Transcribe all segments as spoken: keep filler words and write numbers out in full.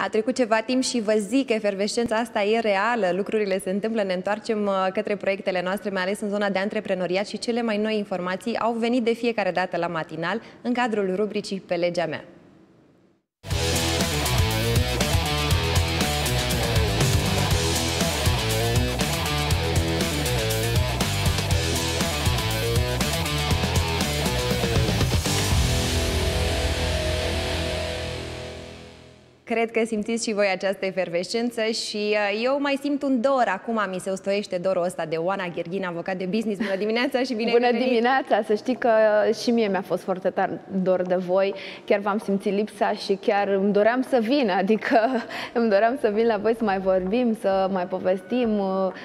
A trecut ceva timp și vă zic că efervescența asta e reală, lucrurile se întâmplă, ne întoarcem către proiectele noastre, mai ales în zona de antreprenoriat, și cele mai noi informații au venit de fiecare dată la matinal în cadrul rubricii Pe legea mea. Cred că simțiți și voi această efervescență și eu mai simt un dor. Acum mi se ustoiește dorul ăsta de Oana Gherghina, avocat de business. Bună dimineața și bine Bună dimineața! Să știi că și mie mi-a fost foarte tare dor de voi. Chiar v-am simțit lipsa și chiar îmi doream să vin. Adică îmi doream să vin la voi să mai vorbim, să mai povestim.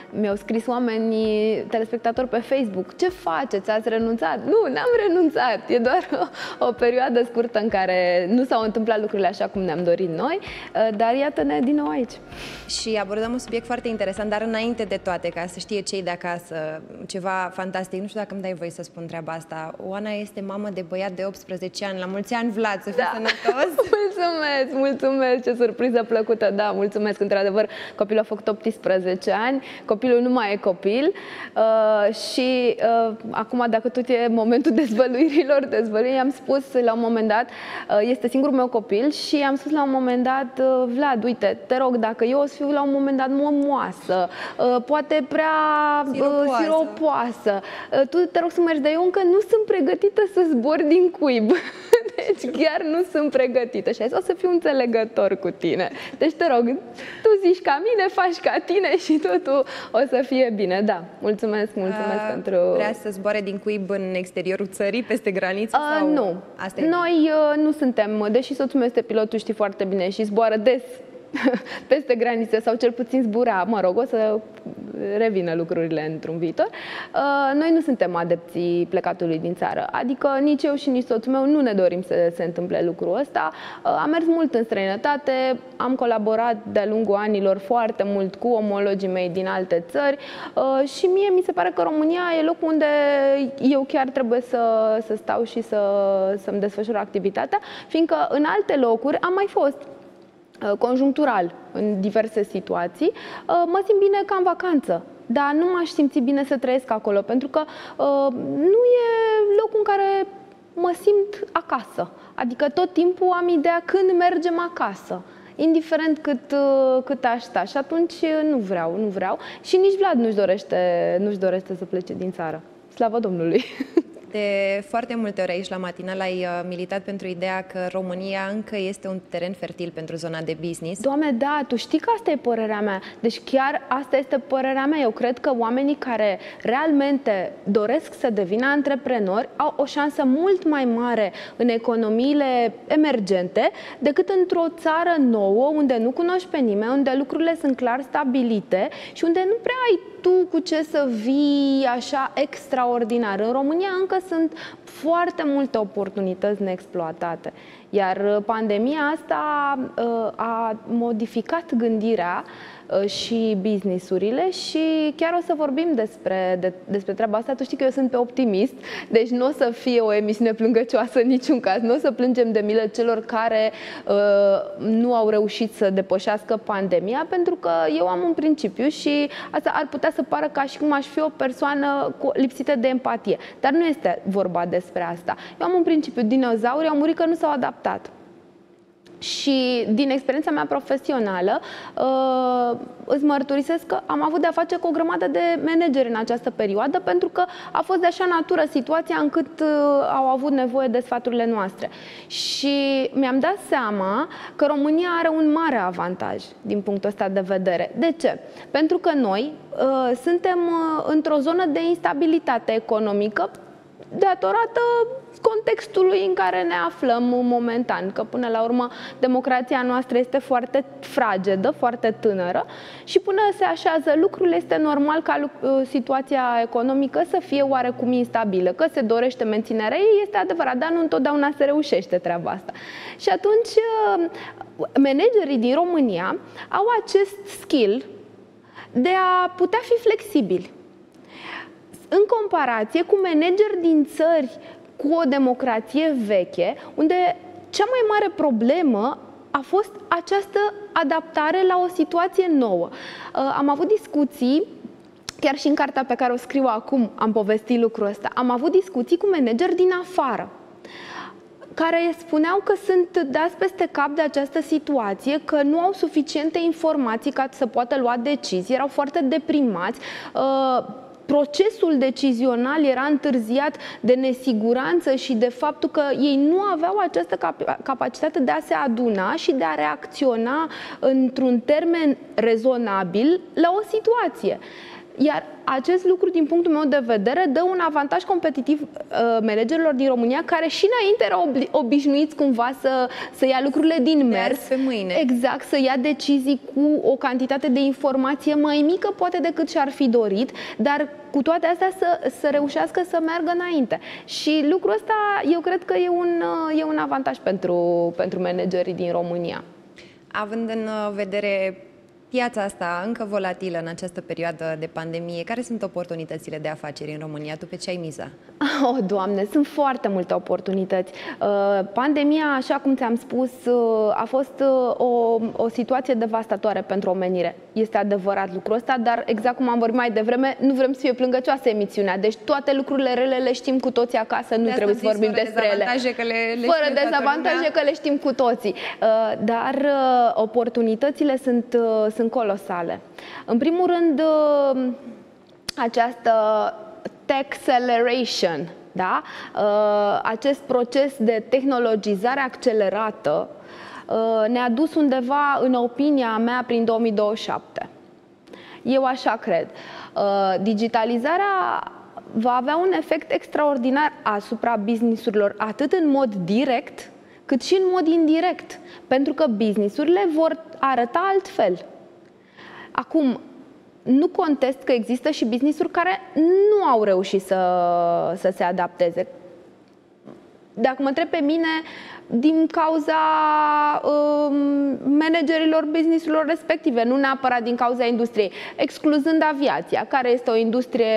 Mi-au scris oamenii, telespectatori pe Facebook: ce faceți? Ați renunțat? Nu, n-am renunțat. E doar o, o perioadă scurtă în care nu s-au întâmplat lucrurile așa cum ne-am dorit noi. Dar iată-ne din nou aici. Și abordăm un subiect foarte interesant, dar înainte de toate, ca să știe cei de acasă, ceva fantastic. Nu știu dacă îmi dai voie să spun treaba asta. Oana este mamă de băiat de optsprezece ani. La mulți ani, Vlad, să fii da. sănătos. Mulțumesc, mulțumesc, ce surpriză plăcută. Da, mulțumesc, într-adevăr, copilul a făcut optsprezece ani. Copilul nu mai e copil. uh, Și uh, acum, dacă tot e momentul dezvăluirilor, dezvăluirii, am spus la un moment dat, uh, este singurul meu copil, și am spus la un moment dat: Vlad, uite, te rog, dacă eu o să fiu la un moment dat momoasă, poate prea siropoasă, siropoasă, tu te rog să mergi, dar eu încă nu sunt pregătită să zbor din cuib. Deci chiar nu sunt pregătită. Și ai zis: o să fiu înțelegător cu tine. Deci te rog, tu zici ca mine, faci ca tine și totul o să fie bine. Da, mulțumesc, mulțumesc uh, pentru... Vrea să zboare din cuib în exteriorul țării, peste graniță? Uh, sau... Nu. Asta e Noi uh, nu suntem, deși soțul meu este pilot, tu știi foarte bine, și zboară des peste granițe, sau cel puțin zbura, mă rog, o să revină lucrurile într-un viitor. Noi nu suntem adepții plecatului din țară, adică nici eu și nici soțul meu nu ne dorim să se întâmple lucrul ăsta. Am mers mult în străinătate, am colaborat de-a lungul anilor foarte mult cu omologii mei din alte țări și mie mi se pare că România e locul unde eu chiar trebuie să, să stau și să, să-mi desfășur activitatea, fiindcă în alte locuri am mai fost conjunctural, în diverse situații. Mă simt bine ca în vacanță, dar nu m-aș simți bine să trăiesc acolo, pentru că nu e locul în care mă simt acasă. Adică tot timpul am ideea când mergem acasă, indiferent cât, cât aș sta. Și atunci nu vreau, nu vreau. Și nici Vlad nu-și dorește, nu-și dorește să plece din țară. Slavă Domnului! De foarte multe ori aici la matinal ai militat pentru ideea că România încă este un teren fertil pentru zona de business. Doamne, da, tu știi că asta e părerea mea. Deci chiar asta este părerea mea. Eu cred că oamenii care realmente doresc să devină antreprenori au o șansă mult mai mare în economiile emergente decât într-o țară nouă unde nu cunoști pe nimeni, unde lucrurile sunt clar stabilite și unde nu prea ai tu cu ce să vii așa extraordinar. În România încă sunt foarte multe oportunități neexploatate, iar pandemia asta a modificat gândirea și businessurile și chiar o să vorbim despre, de, despre treaba asta. Tu știi că eu sunt pe optimist, deci nu o să fie o emisiune plângăcioasă în niciun caz. Nu o să plângem de milă celor care uh, nu au reușit să depășească pandemia, pentru că eu am un principiu și asta ar putea să pară ca și cum aș fi o persoană cu, lipsită de empatie. Dar nu este vorba despre asta. Eu am un principiu: dinozaurii au murit că nu s-au adaptat. Și din experiența mea profesională îți mărturisesc că am avut de-a face cu o grămadă de manageri în această perioadă, pentru că a fost de așa natură situația încât au avut nevoie de sfaturile noastre. Și mi-am dat seama că România are un mare avantaj din punctul ăsta de vedere. De ce? Pentru că noi suntem într-o zonă de instabilitate economică datorată contextului în care ne aflăm momentan, că până la urmă democrația noastră este foarte fragedă, foarte tânără și până se așează lucrurile, este normal ca situația economică să fie oarecum instabilă. Că se dorește menținerea ei este adevărat, dar nu întotdeauna se reușește treaba asta. Și atunci managerii din România au acest skill de a putea fi flexibili în comparație cu manageri din țări cu o democrație veche, unde cea mai mare problemă a fost această adaptare la o situație nouă. Am avut discuții, chiar și în cartea pe care o scriu acum am povestit lucrul ăsta, am avut discuții cu manageri din afară, care spuneau că sunt dați peste cap de această situație, că nu au suficiente informații ca să poată lua decizii, erau foarte deprimați, procesul decizional era întârziat de nesiguranță și de faptul că ei nu aveau această capacitate de a se aduna și de a reacționa într-un termen rezonabil la o situație. Iar acest lucru, din punctul meu de vedere, dă un avantaj competitiv managerilor din România, care și înainte erau obișnuiți cumva să, să ia lucrurile din mers pe mâine. Exact, să ia decizii cu o cantitate de informație mai mică poate decât și-ar fi dorit, dar cu toate astea să, să reușească să meargă înainte. Și lucrul ăsta eu cred că e un, e un avantaj pentru, pentru managerii din România. Având în vedere piața asta încă volatilă în această perioadă de pandemie, care sunt oportunitățile de afaceri în România? Tu pe ce ai miza? Oh, Doamne, sunt foarte multe oportunități. Pandemia, așa cum ți-am spus, a fost o, o situație devastatoare pentru omenire. Este adevărat lucrul ăsta, dar exact cum am vorbit mai devreme, nu vrem să fie plângăcioasă emisiunea. Deci toate lucrurile rele le știm cu toții acasă, nu trebuie să vorbim despre ele. Fără dezavantaje că le știm cu toții. Dar oportunitățile sunt, sunt colosale. În primul rând, această techceleration, da? Acest proces de tehnologizare accelerată ne-a dus undeva, în opinia mea, prin două mii douăzeci și șapte. Eu așa cred. Digitalizarea va avea un efect extraordinar asupra businessurilor, atât în mod direct, cât și în mod indirect, pentru că businessurile vor arăta altfel. Acum, nu contest că există și business-uri care nu au reușit să, să se adapteze. Dacă mă întreb pe mine, din cauza um, managerilor business-urilor respective, nu neapărat din cauza industriei, excluzând aviația, care este o industrie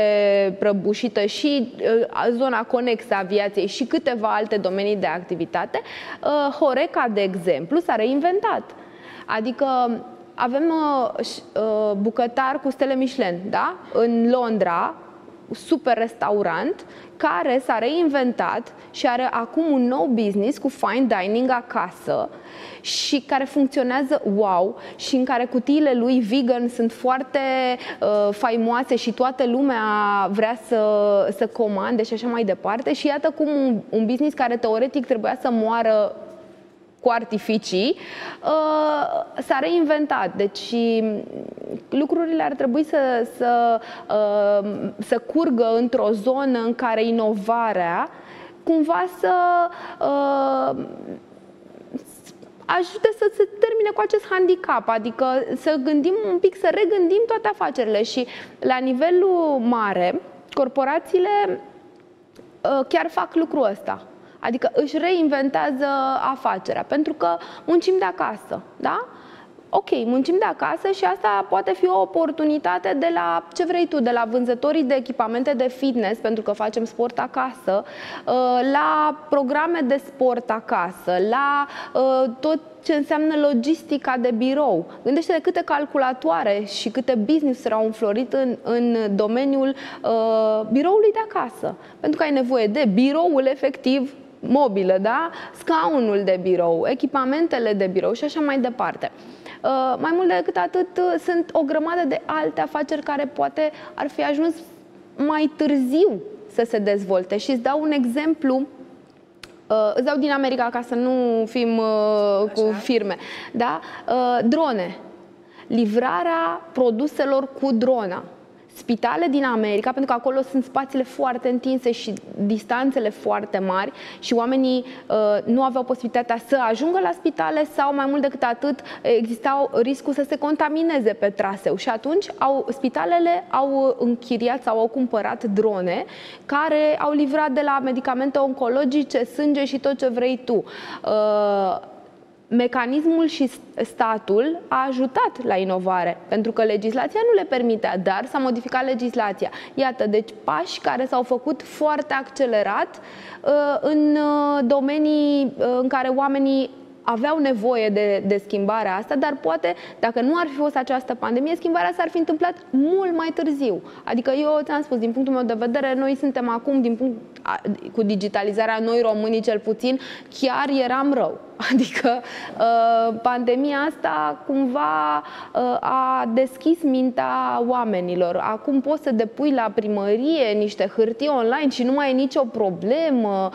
prăbușită, și uh, zona conexă a aviației și câteva alte domenii de activitate, uh, Horeca, de exemplu, s-a reinventat. Adică avem uh, bucătar cu stele Michelin, da? În Londra, super restaurant, care s-a reinventat și are acum un nou business cu fine dining acasă și care funcționează wow și în care cutiile lui vegan sunt foarte uh, faimoase și toată lumea vrea să, să comande și așa mai departe. Și iată cum un, un business care teoretic trebuia să moară cu artificii, s-a reinventat. Deci lucrurile ar trebui să, să, să curgă într-o zonă în care inovarea cumva să ajute să se termine cu acest handicap, adică să gândim un pic, să regândim toate afacerile. Și la nivelul mare, corporațiile chiar fac lucrul ăsta. Adică își reinventează afacerea, pentru că muncim de acasă, da? Ok, muncim de acasă și asta poate fi o oportunitate de la, ce vrei tu, de la vânzătorii de echipamente de fitness, pentru că facem sport acasă, la programe de sport acasă, la tot ce înseamnă logistica de birou. Gândește-te câte calculatoare și câte business-uri au înflorit în, în domeniul biroului de acasă, pentru că ai nevoie de biroul efectiv, mobilă, da? Scaunul de birou, echipamentele de birou și așa mai departe. Mai mult decât atât, sunt o grămadă de alte afaceri care poate ar fi ajuns mai târziu să se dezvolte. Și îți dau un exemplu, îți dau din America ca să nu fim așa cu firme, da? Drone, livrarea produselor cu drona. Spitale din America, pentru că acolo sunt spațiile foarte întinse și distanțele foarte mari și oamenii uh, nu aveau posibilitatea să ajungă la spitale sau, mai mult decât atât, existau riscul să se contamineze pe traseu și atunci au, spitalele au închiriat sau au cumpărat drone care au livrat de la medicamente oncologice, sânge și tot ce vrei tu. Uh, Mecanismul și statul a ajutat la inovare, pentru că legislația nu le permitea, dar s-a modificat legislația. Iată, deci pași care s-au făcut foarte accelerat în domenii în care oamenii aveau nevoie de, de schimbarea asta, dar poate, dacă nu ar fi fost această pandemie, schimbarea s-ar fi întâmplat mult mai târziu. Adică eu ți-am spus, din punctul meu de vedere, noi suntem acum, din punct, cu digitalizarea, noi românii cel puțin, chiar eram rău. Adică pandemia asta cumva a deschis mintea oamenilor. Acum poți să depui la primărie niște hârtii online și nu mai e nicio problemă.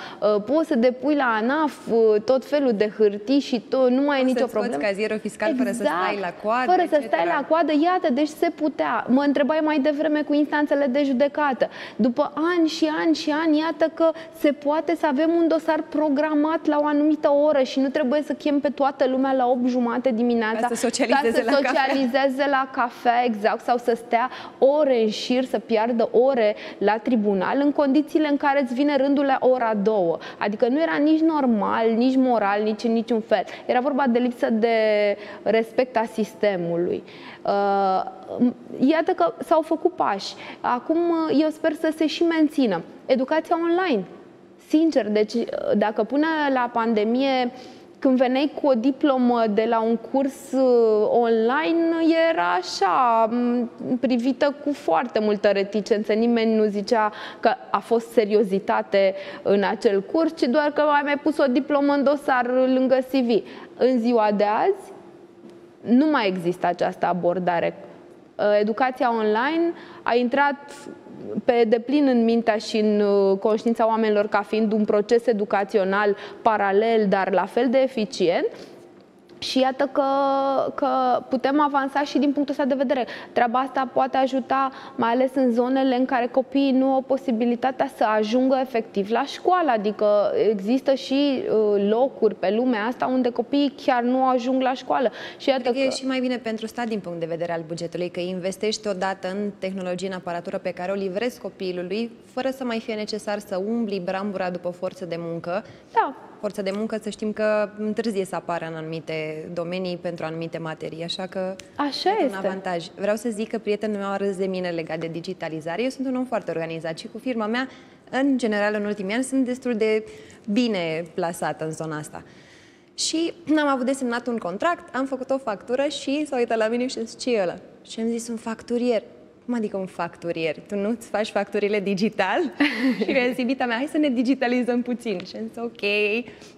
Poți să depui la ANAF tot felul de hârtii și tot, nu mai e nicio problemă. Să-ți scoți cazierul fiscal, exact, fără să stai la coadă. Fără să stai la coadă, iată, deci se putea. Mă întrebai mai devreme cu instanțele de judecată. După ani și ani și ani, iată că se poate să avem un dosar programat la o anumită oră și nu trebuie să chem pe toată lumea la opt jumate dimineața ca să socializeze, ca să socializeze la, cafea. la cafea, exact, sau să stea ore în șir, să piardă ore la tribunal, în condițiile în care îți vine rândul la ora două. Adică nu era nici normal, nici moral, nici în niciun fel. Era vorba de lipsă de respect a sistemului. Iată că s-au făcut pași. Acum eu sper să se și mențină. Educația online, sincer, deci dacă până la pandemie, când veneai cu o diplomă de la un curs online, era așa, privită cu foarte multă reticență. Nimeni nu zicea că a fost seriozitate în acel curs, ci doar că ai mai pus o diplomă în dosar lângă C V. În ziua de azi nu mai există această abordare. Educația online a intrat pe deplin în mintea și în conștiința oamenilor ca fiind un proces educațional paralel, dar la fel de eficient. Și iată că, că putem avansa și din punctul ăsta de vedere. Treaba asta poate ajuta mai ales în zonele în care copiii nu au posibilitatea să ajungă efectiv la școală. Adică există și locuri pe lumea asta unde copiii chiar nu ajung la școală. Și iată că... e și mai bine pentru stat din punct de vedere al bugetului, că investești odată în tehnologie, în aparatură pe care o livrezi copilului, fără să mai fie necesar să umbli brambura după forță de muncă. Da. Forța de muncă, să știm că întârzie să apară în anumite domenii pentru anumite materii, așa că așa este un avantaj. Vreau să zic că prietenul meu a râs de mine legat de digitalizare. Eu sunt un om foarte organizat și cu firma mea, în general, în ultimii ani, sunt destul de bine plasată în zona asta. Și am avut de semnat un contract, am făcut o factură și s-a uitat la mine și a zis, ce e ăla? Și am zis, un facturier. Cum adică un facturier? Tu nu-ți faci facturile digital? Și mi-a zis, iubita mea, hai să ne digitalizăm puțin. Și am zis, ok,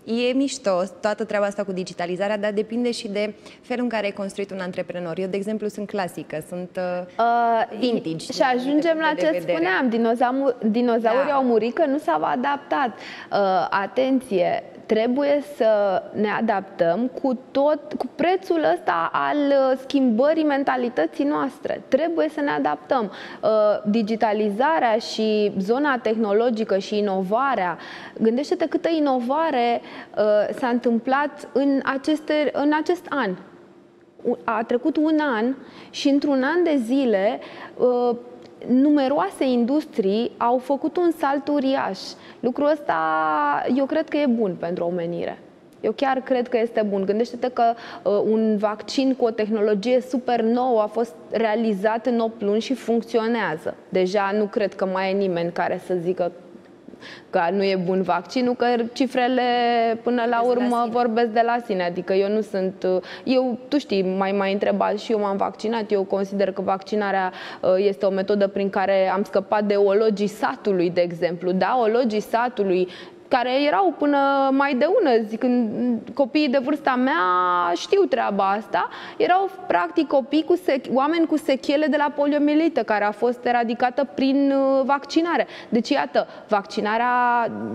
e mișto toată treaba asta cu digitalizarea, dar depinde și de felul în care ai construit un antreprenor. Eu, de exemplu, sunt clasică, sunt uh, vintage. Uh, și ajungem la ce spuneam, dinozaur, dinozaurii da. au murit că nu s-au adaptat. Uh, atenție! Trebuie să ne adaptăm cu tot, cu prețul ăsta al schimbării mentalității noastre. Trebuie să ne adaptăm. Digitalizarea și zona tehnologică și inovarea, gândește-te câtă inovare s-a întâmplat în, aceste, în acest an. A trecut un an și într-un an de zile numeroase industrii au făcut un salt uriaș. Lucrul ăsta eu cred că e bun pentru omenire. Eu chiar cred că este bun. Gândește-te că uh, un vaccin cu o tehnologie super nouă a fost realizat în opt luni și funcționează. Deja nu cred că mai e nimeni care să zică că nu e bun vaccinul, că cifrele până la urmă vorbesc de la sine. Adică eu nu sunt... Eu, tu știi, mai mai întrebat și eu m-am vaccinat. Eu consider că vaccinarea este o metodă prin care am scăpat de ologii satului, de exemplu. Da, ologii satului, care erau până mai de ună zi, când copiii de vârsta mea știu treaba asta, erau practic copii cu oameni cu sechele de la poliomielită, care a fost eradicată prin vaccinare. Deci, iată, vaccinarea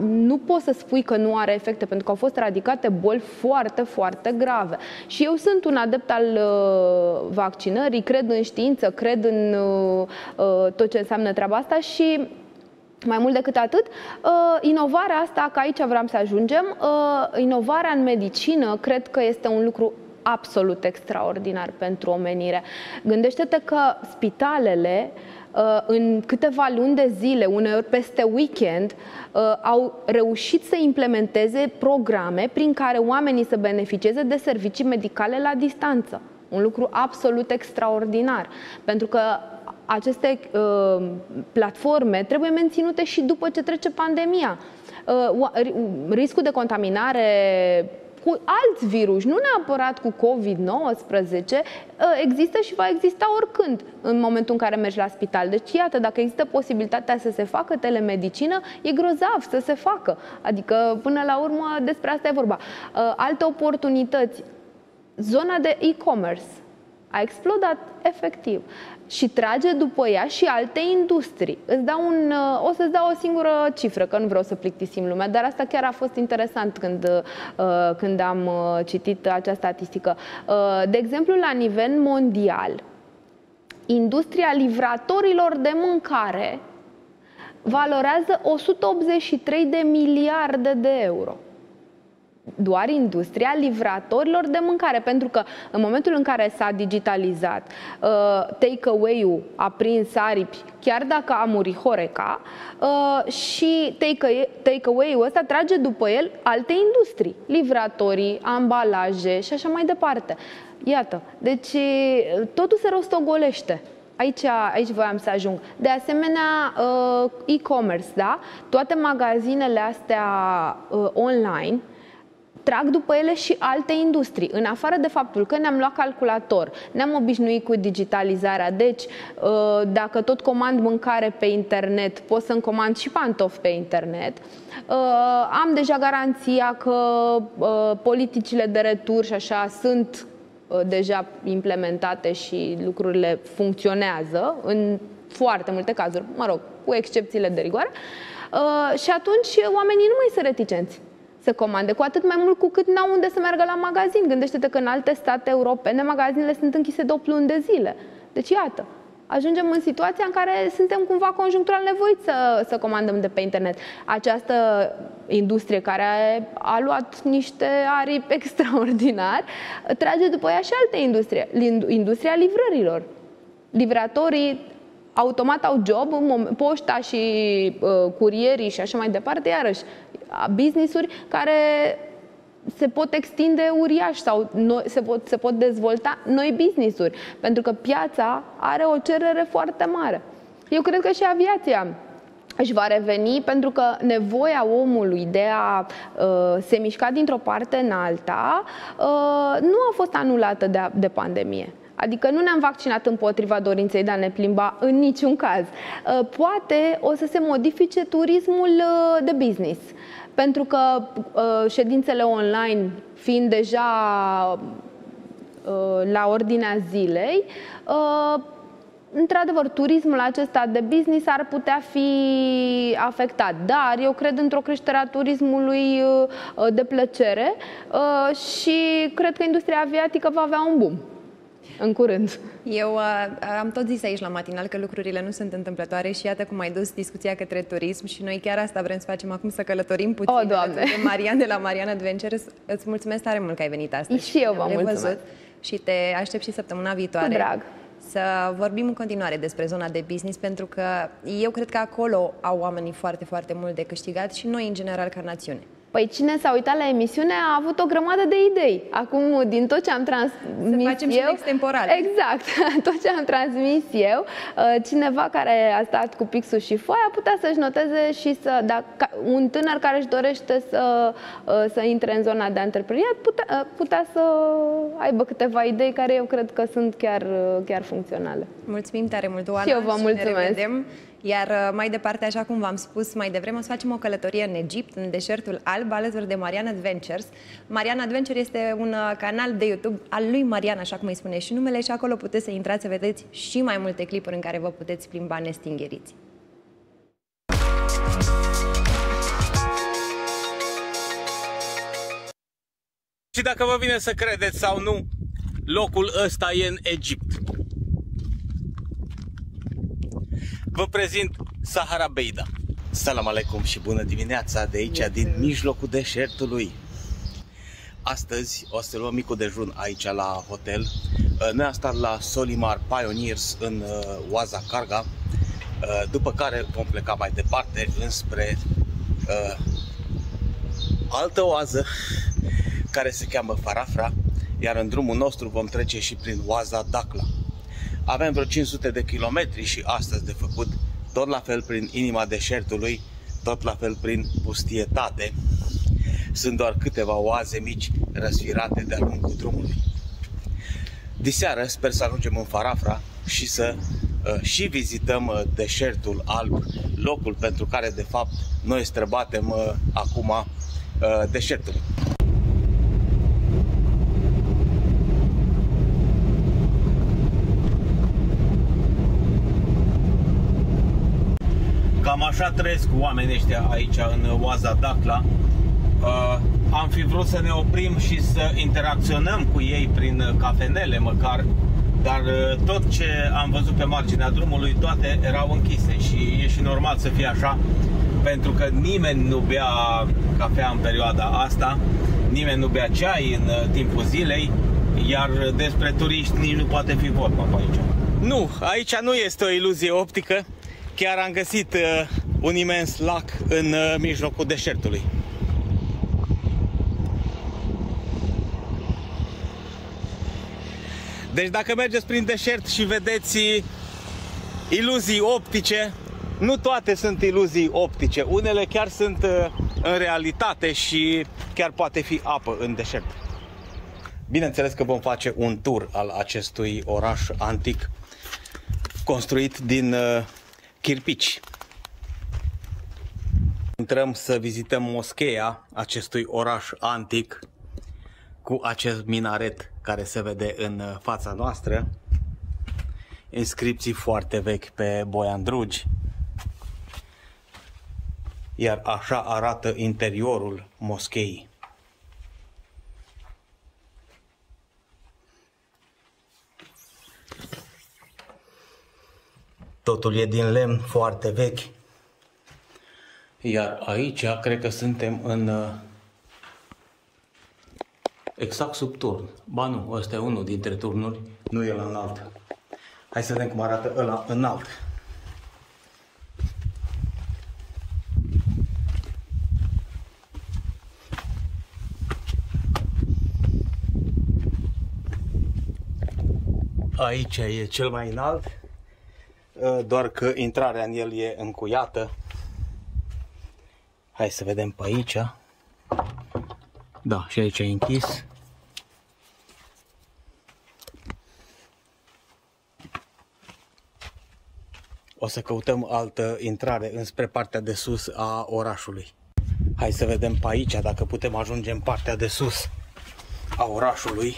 nu poți să spui că nu are efecte, pentru că au fost eradicate boli foarte, foarte grave. Și eu sunt un adept al vaccinării, cred în știință, cred în tot ce înseamnă treaba asta și... Mai mult decât atât, inovarea asta, că aici vreau să ajungem, inovarea în medicină cred că este un lucru absolut extraordinar pentru omenire. Gândește-te că spitalele în câteva luni de zile, uneori peste weekend, au reușit să implementeze programe prin care oamenii să beneficieze de servicii medicale la distanță. Un lucru absolut extraordinar, pentru că aceste uh, platforme trebuie menținute și după ce trece pandemia. Uh, riscul de contaminare cu alți viruși, nu neapărat cu COVID nouăsprezece, există și va exista oricând în momentul în care mergi la spital. Deci, iată, dacă există posibilitatea să se facă telemedicină, e grozav să se facă. Adică, până la urmă, despre asta e vorba. Alte oportunități. Zona de e-commerce a explodat efectiv și trage după ea și alte industrii. Îți dau un, o să-ți dau o singură cifră, că nu vreau să plictisim lumea, dar asta chiar a fost interesant când, când am citit această statistică. De exemplu, la nivel mondial, industria livratorilor de mâncare valorează o sută optzeci și trei de miliarde de euro. Doar industria livratorilor de mâncare, pentru că în momentul în care s-a digitalizat, take-away-ul a prins aripi, chiar dacă a murit Horeca, și take-away-ul ăsta trage după el alte industrii, livratorii, ambalaje și așa mai departe. Iată, deci totul se rostogolește. Aici, aici voiam să ajung. De asemenea, e-commerce, da? Toate magazinele astea online trag după ele și alte industrii. În afară de faptul că ne-am luat calculator, ne-am obișnuit cu digitalizarea, deci dacă tot comand mâncare pe internet, pot să-mi comand și pantofi pe internet. Am deja garanția că politicile de retur și așa sunt deja implementate și lucrurile funcționează în foarte multe cazuri, mă rog, cu excepțiile de rigoare. Și atunci oamenii nu mai sunt reticenți să comande, cu atât mai mult cu cât n-au unde să meargă la magazin. Gândește-te că în alte state europene magazinele sunt închise de opt luni de zile. Deci iată, ajungem în situația în care suntem cumva conjunctural nevoiți să, să comandăm de pe internet. Această industrie care a, a luat niște aripi extraordinari trage după ea și alte industrie. Industria livrărilor. Livratorii automat au job, poșta și uh, curierii și așa mai departe, iarăși business-uri care se pot extinde uriaș sau noi, se, pot, se pot dezvolta noi business-uri, pentru că piața are o cerere foarte mare. Eu cred că și aviația își va reveni, pentru că nevoia omului de a uh, se mișca dintr-o parte în alta uh, nu a fost anulată de, de pandemie. Adică nu ne-am vaccinat împotriva dorinței de a ne plimba în niciun caz. Poate o să se modifice turismul de business, pentru că ședințele online fiind deja la ordinea zilei, într-adevăr, turismul acesta de business ar putea fi afectat, dar eu cred într-o creștere a turismului de plăcere și cred că industria aviatică va avea un boom în curând. Eu uh, am tot zis aici la matinal că lucrurile nu sunt întâmplătoare și iată cum ai dus discuția către turism și noi chiar asta vrem să facem acum, să călătorim puțin. O, Doamne! Marian de la Marian Adventures, îți mulțumesc tare mult că ai venit astăzi. Și eu vă mulțumesc. Și te aștept și săptămâna viitoare. Cu drag. Să vorbim în continuare despre zona de business, pentru că eu cred că acolo au oamenii foarte, foarte mult de câștigat și noi în general ca națiune. Păi cine s-a uitat la emisiune a avut o grămadă de idei. Acum, din tot ce am transmis să facem eu... și extemporal. Exact. Tot ce am transmis eu, cineva care a stat cu pixul și foaia putea să-și noteze și să... Dacă un tânăr care își dorește să, să intre în zona de antreprenoriat putea, putea să aibă câteva idei care eu cred că sunt chiar, chiar funcționale. Mulțumim tare mult, Oana. Și eu vă mulțumesc. Ne revedem. Iar mai departe, așa cum v-am spus mai devreme, o să facem o călătorie în Egipt, în deșertul alb, alături de Marian Adventures. Marian Adventures este un canal de YouTube al lui Marian, așa cum îi spune și numele, și acolo puteți să intrați să vedeți și mai multe clipuri în care vă puteți plimba nestingheriți. Și dacă vă vine să credeți sau nu, locul ăsta e în Egipt. Vă prezint Sahara Beida. Salam alecum și bună dimineața de aici, din mijlocul deșertului. Astăzi o să luăm micul dejun aici la hotel. Noi am stat la Solimar Pioneers în Oaza Carga, după care vom pleca mai departe înspre altă oază care se cheamă Farafra, iar în drumul nostru vom trece și prin Oaza Dakhla. Avem vreo cinci sute de kilometri și astăzi de făcut, tot la fel prin inima deșertului, tot la fel prin pustietate. sunt doar câteva oaze mici răsfirate de-a lungul drumului. Diseară sper să ajungem în Farafra și să uh, și vizităm uh, deșertul alb, locul pentru care de fapt noi străbatem uh, acum uh, deșertul. Cam așa trăiesc oamenii ăștia aici în Oaza Dakhla. Uh, am fi vrut să ne oprim și să interacționăm cu ei prin cafenele măcar, dar uh, tot ce am văzut pe marginea drumului, toate erau închise și e și normal să fie așa, pentru că nimeni nu bea cafea în perioada asta, nimeni nu bea ceai în uh, timpul zilei, iar despre turiști nici nu poate fi vorba pe aici. Nu, aici nu este o iluzie optică. Chiar am găsit uh, un imens lac în uh, mijlocul deșertului. Deci dacă mergeți prin deșert și vedeți iluzii optice, nu toate sunt iluzii optice. Unele chiar sunt uh, în realitate și chiar poate fi apă în deșert. Bineînțeles că vom face un tur al acestui oraș antic construit din uh, chirpici. Intrăm să vizităm moscheea acestui oraș antic cu acest minaret care se vede în fața noastră. Inscripții foarte vechi pe boiandrugi. Iar așa arată interiorul moscheii. Totul e din lemn foarte vechi. Iar aici cred că suntem în exact sub turn. Ba nu, ăsta e unul dintre turnuri, nu e la înalt. Hai să vedem cum arată ăla înalt. Aici e cel mai înalt, doar că intrarea în el e încuiată. Hai să vedem pe aici. Da, și aici e închis. O să căutăm altă intrare înspre partea de sus a orașului. Hai să vedem pe aici dacă putem ajunge în partea de sus a orașului.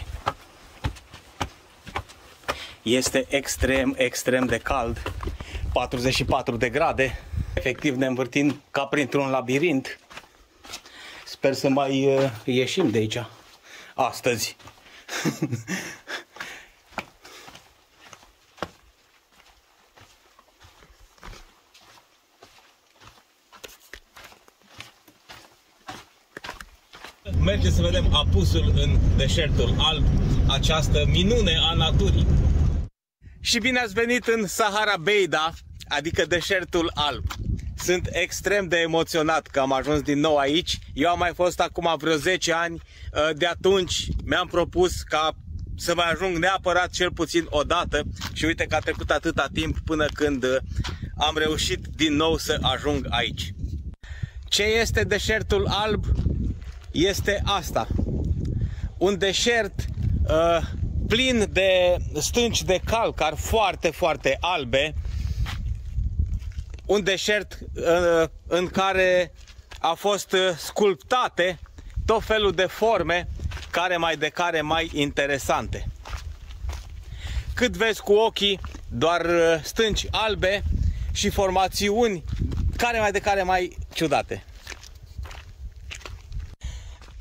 Este extrem, extrem de cald, patruzeci și patru de grade, efectiv ne învârtim ca printr-un labirint. Sper să mai uh, ieșim de aici astăzi. Mergem să vedem apusul în deșertul alb, această minune a naturii. Și bine ați venit în Sahara Beida, adică deșertul alb. Sunt extrem de emoționat că am ajuns din nou aici. Eu am mai fost acum vreo zece ani, de atunci mi-am propus ca să mai ajung neapărat cel puțin o dată și uite că a trecut atâta timp până când am reușit din nou să ajung aici. Ce este deșertul alb? Este asta. Un deșert uh, plin de stânci de calcar foarte, foarte albe. Un deșert uh, în care a fost sculptate tot felul de forme care mai de care mai interesante. Cât vezi cu ochii, doar stânci albe și formațiuni care mai de care mai ciudate.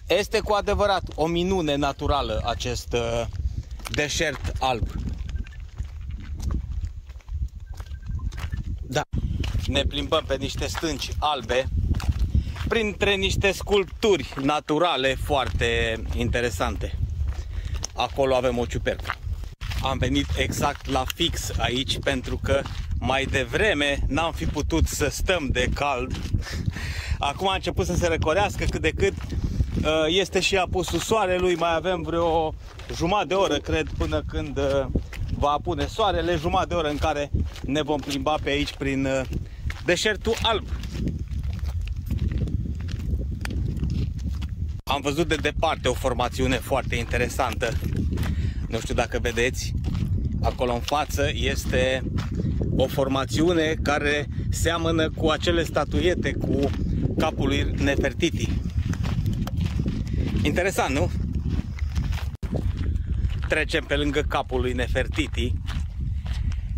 Este cu adevărat o minune naturală acest uh, deșert alb. Da. Ne plimbăm pe niște stânci albe, printre niște sculpturi naturale foarte interesante. Acolo avem o ciupercă. Am venit exact la fix aici pentru că mai devreme n-am fi putut să stăm de cald. Acum a început să se răcorească cât de cât. Este și apusul soarelui, mai avem vreo jumătate de oră, cred, până când va apune soarele, jumătate de oră în care ne vom plimba pe aici prin deșertul alb. Am văzut de departe o formațiune foarte interesantă. Nu știu dacă vedeți, acolo în față este o formațiune care seamănă cu acele statuiete cu capul lui Nefertiti. Interesant, nu? Trecem pe lângă capul lui Nefertiti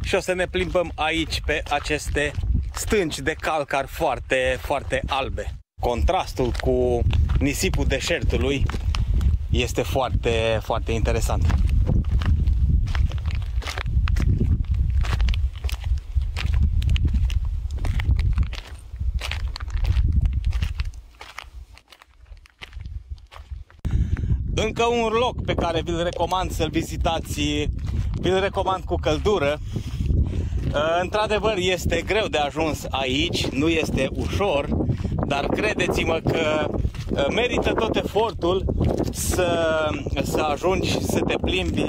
și o să ne plimbăm aici pe aceste stânci de calcar foarte, foarte albe. Contrastul cu nisipul deșertului este foarte, foarte interesant. Încă un loc pe care vi-l recomand să-l vizitați, vi-l recomand cu căldură. Într-adevăr, este greu de ajuns aici, nu este ușor, dar credeți-mă că merită tot efortul să, să ajungi să te plimbi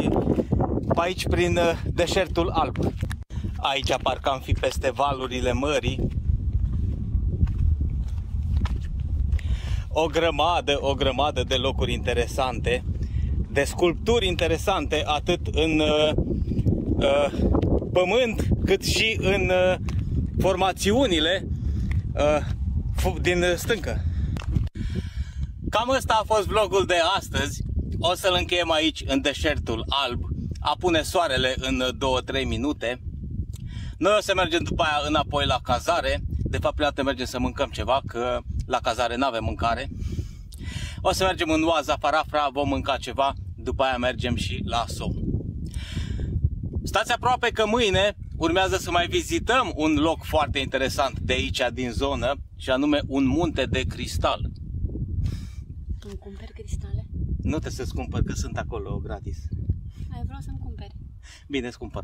pe aici prin deșertul alb. Aici parcă am fi peste valurile mării. O grămadă, o grămadă de locuri interesante, de sculpturi interesante, atât în uh, uh, pământ, cât și în uh, formațiunile uh, din stâncă. Cam ăsta a fost vlogul de astăzi. O să-l încheiem aici, în deșertul alb. Apune soarele în două trei minute. Noi o să mergem după aia înapoi la cazare. De fapt, prima dată mergem să mâncăm ceva, că la cazare n-avem mâncare. O să mergem în Oaza Farafra, vom mânca ceva, după aia mergem și la somn. Stați aproape că mâine urmează să mai vizităm un loc foarte interesant de aici, din zonă, și anume un munte de cristal. Îmi cumperi cristale? Nu te să-ți cumpăr, că sunt acolo gratis. Ai, vreau să-mi cumperi. Bine, îți cumpăr.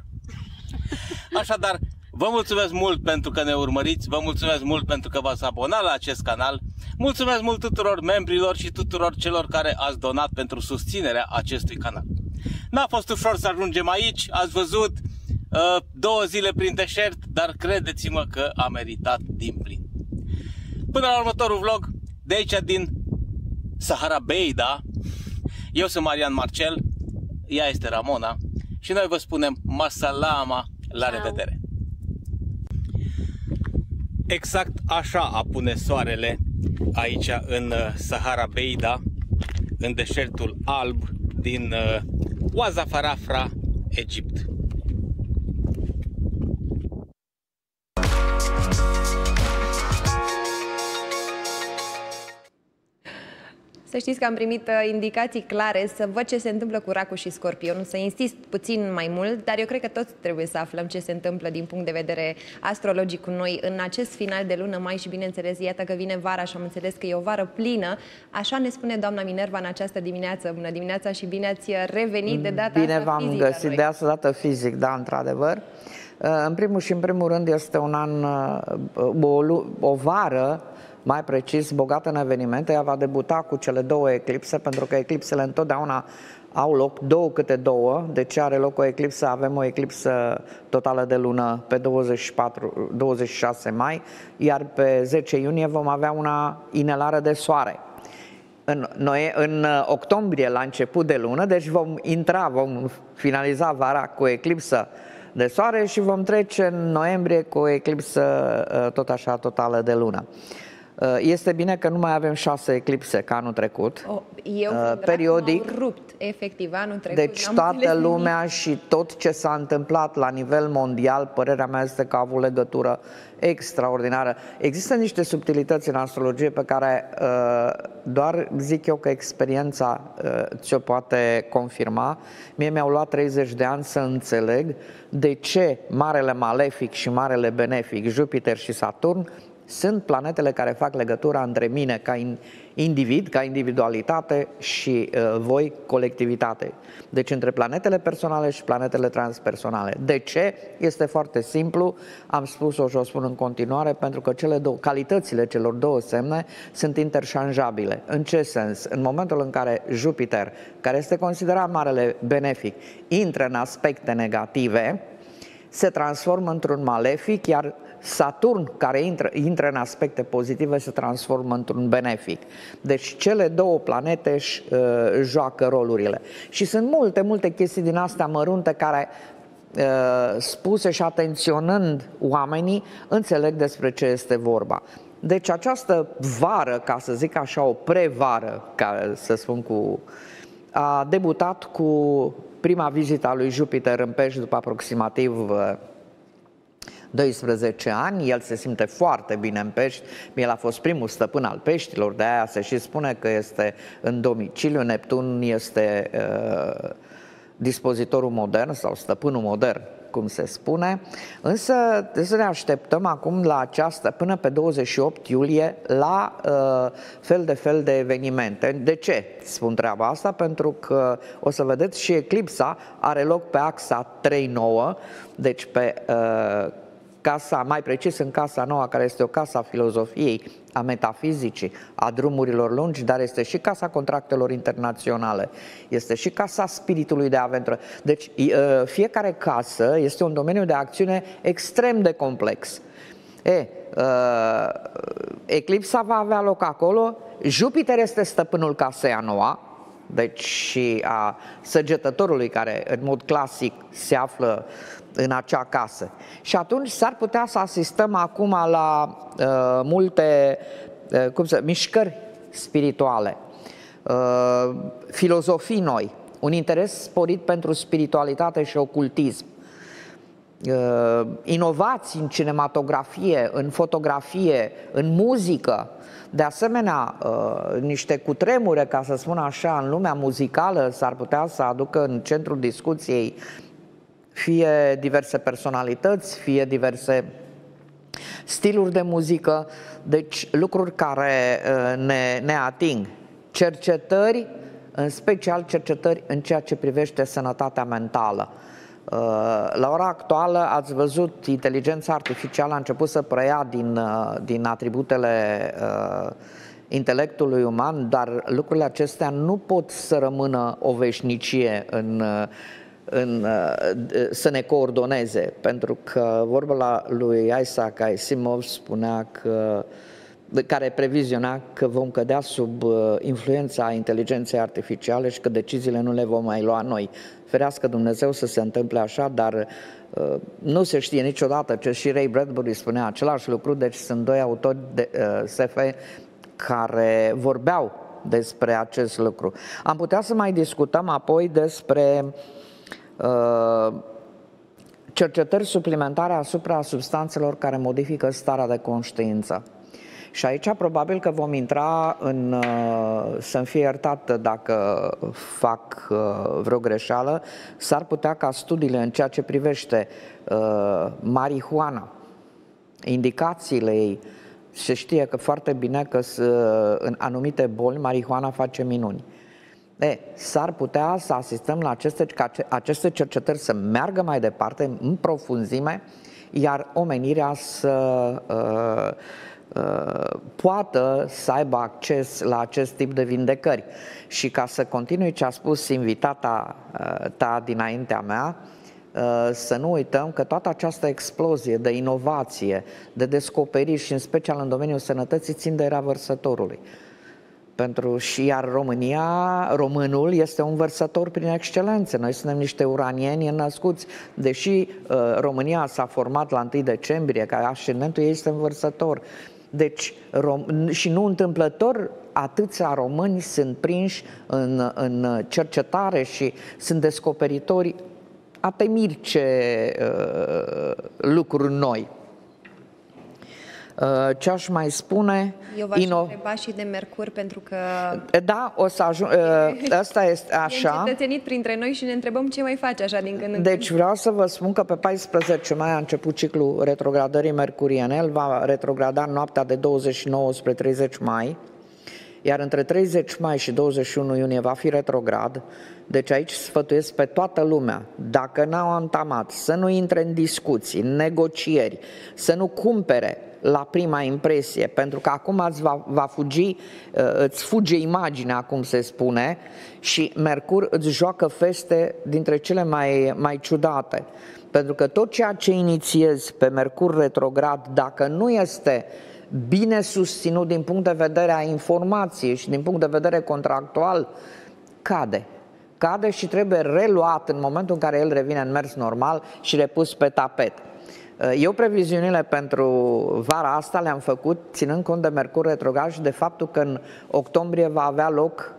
Așadar, vă mulțumesc mult pentru că ne urmăriți, vă mulțumesc mult pentru că v-ați abonat la acest canal, mulțumesc mult tuturor membrilor și tuturor celor care ați donat pentru susținerea acestui canal. N-a fost ușor să ajungem aici, ați văzut, două zile prin deșert, dar credeți-mă că a meritat din plin. Până la următorul vlog, de aici din Sahara Beida, eu sunt Marian Marcel, ea este Ramona și noi vă spunem masalama, la revedere! Exact așa apune soarele aici în Sahara Beida, în deșertul alb din Oaza Farafra, Egipt. Să știți că am primit indicații clare să văd ce se întâmplă cu racul și scorpionul, să insist puțin mai mult, dar eu cred că toți trebuie să aflăm ce se întâmplă din punct de vedere astrologic cu noi în acest final de lună mai și, bineînțeles, iată că vine vara și am înțeles că e o vară plină. Așa ne spune doamna Minerva în această dimineață. Bună dimineața și bine ați revenit de data Bine v-am găsit noi. de asta dată fizic, da, într-adevăr. În primul și în primul rând este un an, o, o vară, mai precis, bogată în evenimente. Ea va debuta cu cele două eclipse, pentru că eclipsele întotdeauna au loc două câte două, deci are loc o eclipsă, avem o eclipsă totală de lună pe douăzeci și patru, douăzeci și șase mai, iar pe zece iunie vom avea una inelară de soare. În, noi, în octombrie, la început de lună, deci vom intra, vom finaliza vara cu eclipsă de soare și vom trece în noiembrie cu o eclipsă tot așa totală de lună. Este bine că nu mai avem șase eclipse ca anul trecut. O, eu uh, periodic rupt, efectiv, anul trecut. Deci toată lumea nimic. și tot ce s-a întâmplat la nivel mondial, părerea mea este că a avut legătură extraordinară. Există niște subtilități în astrologie pe care uh, doar zic eu că experiența uh, ți-o poate confirma. Mie mi-au luat treizeci de ani să înțeleg de ce Marele Malefic și Marele Benefic, Jupiter și Saturn, sunt planetele care fac legătura între mine ca individ, ca individualitate și uh, voi, colectivitate. Deci între planetele personale și planetele transpersonale. De ce? Este foarte simplu, am spus-o și o spun în continuare, pentru că cele două, calitățile celor două semne sunt interșanjabile. În ce sens? În momentul în care Jupiter, care este considerat Marele Benefic, intră în aspecte negative, se transformă într-un malefic, iar Saturn, care intră, intră în aspecte pozitive, se transformă într-un benefic. Deci cele două planete își uh, joacă rolurile. Și sunt multe, multe chestii din astea mărunte care, uh, spuse și atenționând oamenii, înțeleg despre ce este vorba. Deci această vară, ca să zic așa, o prevară, ca să spun cu... a debutat cu prima vizită a lui Jupiter în Pești după aproximativ doisprezece ani. El se simte foarte bine în Pești. El a fost primul stăpân al peștilor, de aia se și spune că este în domiciliu. Neptun este uh, dispozitorul modern sau stăpânul modern, cum se spune. Însă să ne așteptăm acum la aceasta, până pe douăzeci și opt iulie, la uh, fel de fel de evenimente. De ce spun treaba asta? Pentru că o să vedeți și eclipsa are loc pe axa trei nouă, deci pe uh, casa, mai precis în casa nouă, care este o casă a filozofiei, a metafizicii, a drumurilor lungi, dar este și casa contractelor internaționale, este și casa spiritului de aventură. Deci fiecare casă este un domeniu de acțiune extrem de complex. E, eclipsa va avea loc acolo, Jupiter este stăpânul casei a noua, deci și a săgetătorului, care în mod clasic se află în acea casă. Și atunci s-ar putea să asistăm acum la uh, multe uh, cum să, mișcări spirituale, uh, filozofii noi, un interes sporit pentru spiritualitate și ocultism, uh, inovații în cinematografie, în fotografie, în muzică. De asemenea, niște cutremure, ca să spun așa, în lumea muzicală s-ar putea să aducă în centrul discuției fie diverse personalități, fie diverse stiluri de muzică, deci lucruri care ne, ne ating. Cercetări, în special cercetări în ceea ce privește sănătatea mentală. La ora actuală ați văzut, inteligența artificială a început să preia din, din atributele uh, intelectului uman, dar lucrurile acestea nu pot să rămână o veșnicie în, în, uh, să ne coordoneze, pentru că vorba lui Isaac Asimov spunea că, care previziona că vom cădea sub influența inteligenței artificiale și că deciziile nu le vom mai lua noi. Ferească Dumnezeu să se întâmple așa, dar uh, nu se știe niciodată, ce și Ray Bradbury spunea același lucru. Deci sunt doi autori de uh, S F care vorbeau despre acest lucru. Am putea să mai discutăm apoi despre uh, cercetări suplimentare asupra substanțelor care modifică starea de conștiință. Și aici probabil că vom intra în, să-mi fie iertat dacă fac vreo greșeală, s-ar putea ca studiile în ceea ce privește uh, marihuana, indicațiile ei, se știe că foarte bine că în anumite boli marihuana face minuni. S-ar putea să asistăm la aceste, ca aceste cercetări să meargă mai departe, în profunzime, iar omenirea să... Uh, poată să aibă acces la acest tip de vindecări. Și ca să continui ce a spus invitata ta dinaintea mea, să nu uităm că toată această explozie de inovație, de descoperiri și în special în domeniul sănătății țin de era vărsătorului. Pentru, și iar România, românul este un vărsător prin excelență. Noi suntem niște uranieni născuți, deși uh, România s-a format la întâi decembrie, ca ascendentul ei este un vărsător. Deci, și nu întâmplător, atâția români sunt prinși în, în cercetare și sunt descoperitori a temiri ce uh, lucruri noi. Ce aș mai spune? Eu v-aș Ino... întreba și de Mercur, pentru că... Da, o să ajung... Asta este așa. E încetățenit printre noi și ne întrebăm ce mai face așa din când în Deci când. Vreau să vă spun că pe paisprezece mai a început ciclul retrogradării mercuriene. El va retrograda noaptea de douăzeci și nouă spre treizeci mai, iar între treizeci mai și douăzeci și unu iunie va fi retrograd. Deci aici sfătuiesc pe toată lumea, dacă n-au antamat, să nu intre în discuții, în negocieri, să nu cumpere la prima impresie, pentru că acum îți va, va fugi, îți fuge imaginea, cum se spune, și Mercur îți joacă feste dintre cele mai, mai ciudate. Pentru că tot ceea ce inițiezi pe Mercur retrograd, dacă nu este bine susținut din punct de vedere a informației și din punct de vedere contractual, cade. Cade și trebuie reluat în momentul în care el revine în mers normal și repus pe tapet. Eu previziunile pentru vara asta le-am făcut ținând cont de Mercur retrograd și de faptul că în octombrie va avea loc,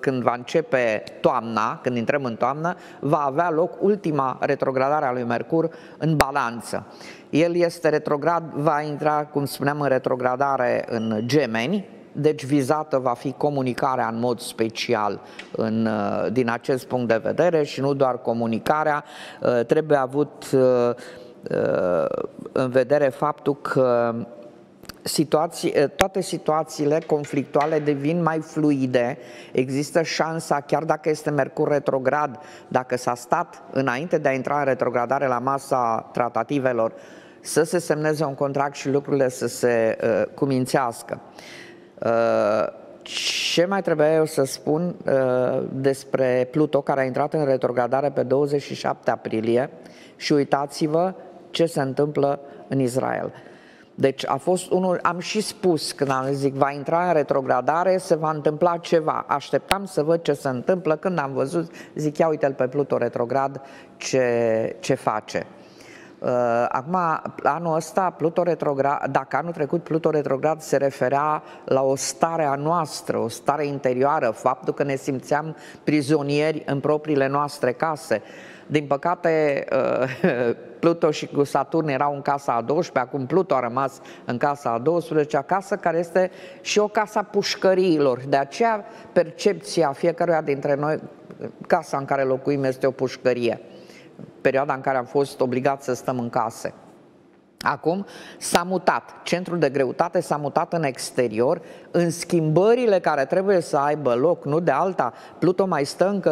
când va începe toamna, când intrăm în toamnă, va avea loc ultima retrogradare a lui Mercur în Balanță. El este retrograd, va intra, cum spuneam, în retrogradare în Gemeni, deci vizată va fi comunicarea în mod special în, din acest punct de vedere și nu doar comunicarea, trebuie avut în vedere faptul că situații, toate situațiile conflictuale devin mai fluide, există șansa, chiar dacă este Mercur retrograd, dacă s-a stat înainte de a intra în retrogradare la masa tratativelor, să se semneze un contract și lucrurile să se uh, cumințească. Uh, Ce mai trebuia eu să spun uh, despre Pluto, care a intrat în retrogradare pe douăzeci și șapte aprilie, și uitați-vă ce se întâmplă în Israel. Deci a fost unul, am și spus când am zis va intra în retrogradare, se va întâmpla ceva. Așteptam să văd ce se întâmplă, când am văzut, zic ia uite-l pe Pluto retrograd ce, ce face. Uh, acum, anul ăsta, Pluto retrograd, dacă anul trecut Pluto retrograd se referea la o stare a noastră, o stare interioară, faptul că ne simțeam prizonieri în propriile noastre case. Din păcate, uh, Pluto și cu Saturn erau în casa a douăsprezecea, acum Pluto a rămas în casa a douăsprezecea, casă care este și o casa pușcăriilor. De aceea, percepția fiecăruia dintre noi, casa în care locuim este o pușcărie. Perioada în care am fost obligați să stăm în case. Acum s-a mutat, centrul de greutate s-a mutat în exterior, în schimbările care trebuie să aibă loc, nu de alta, Pluto mai stă încă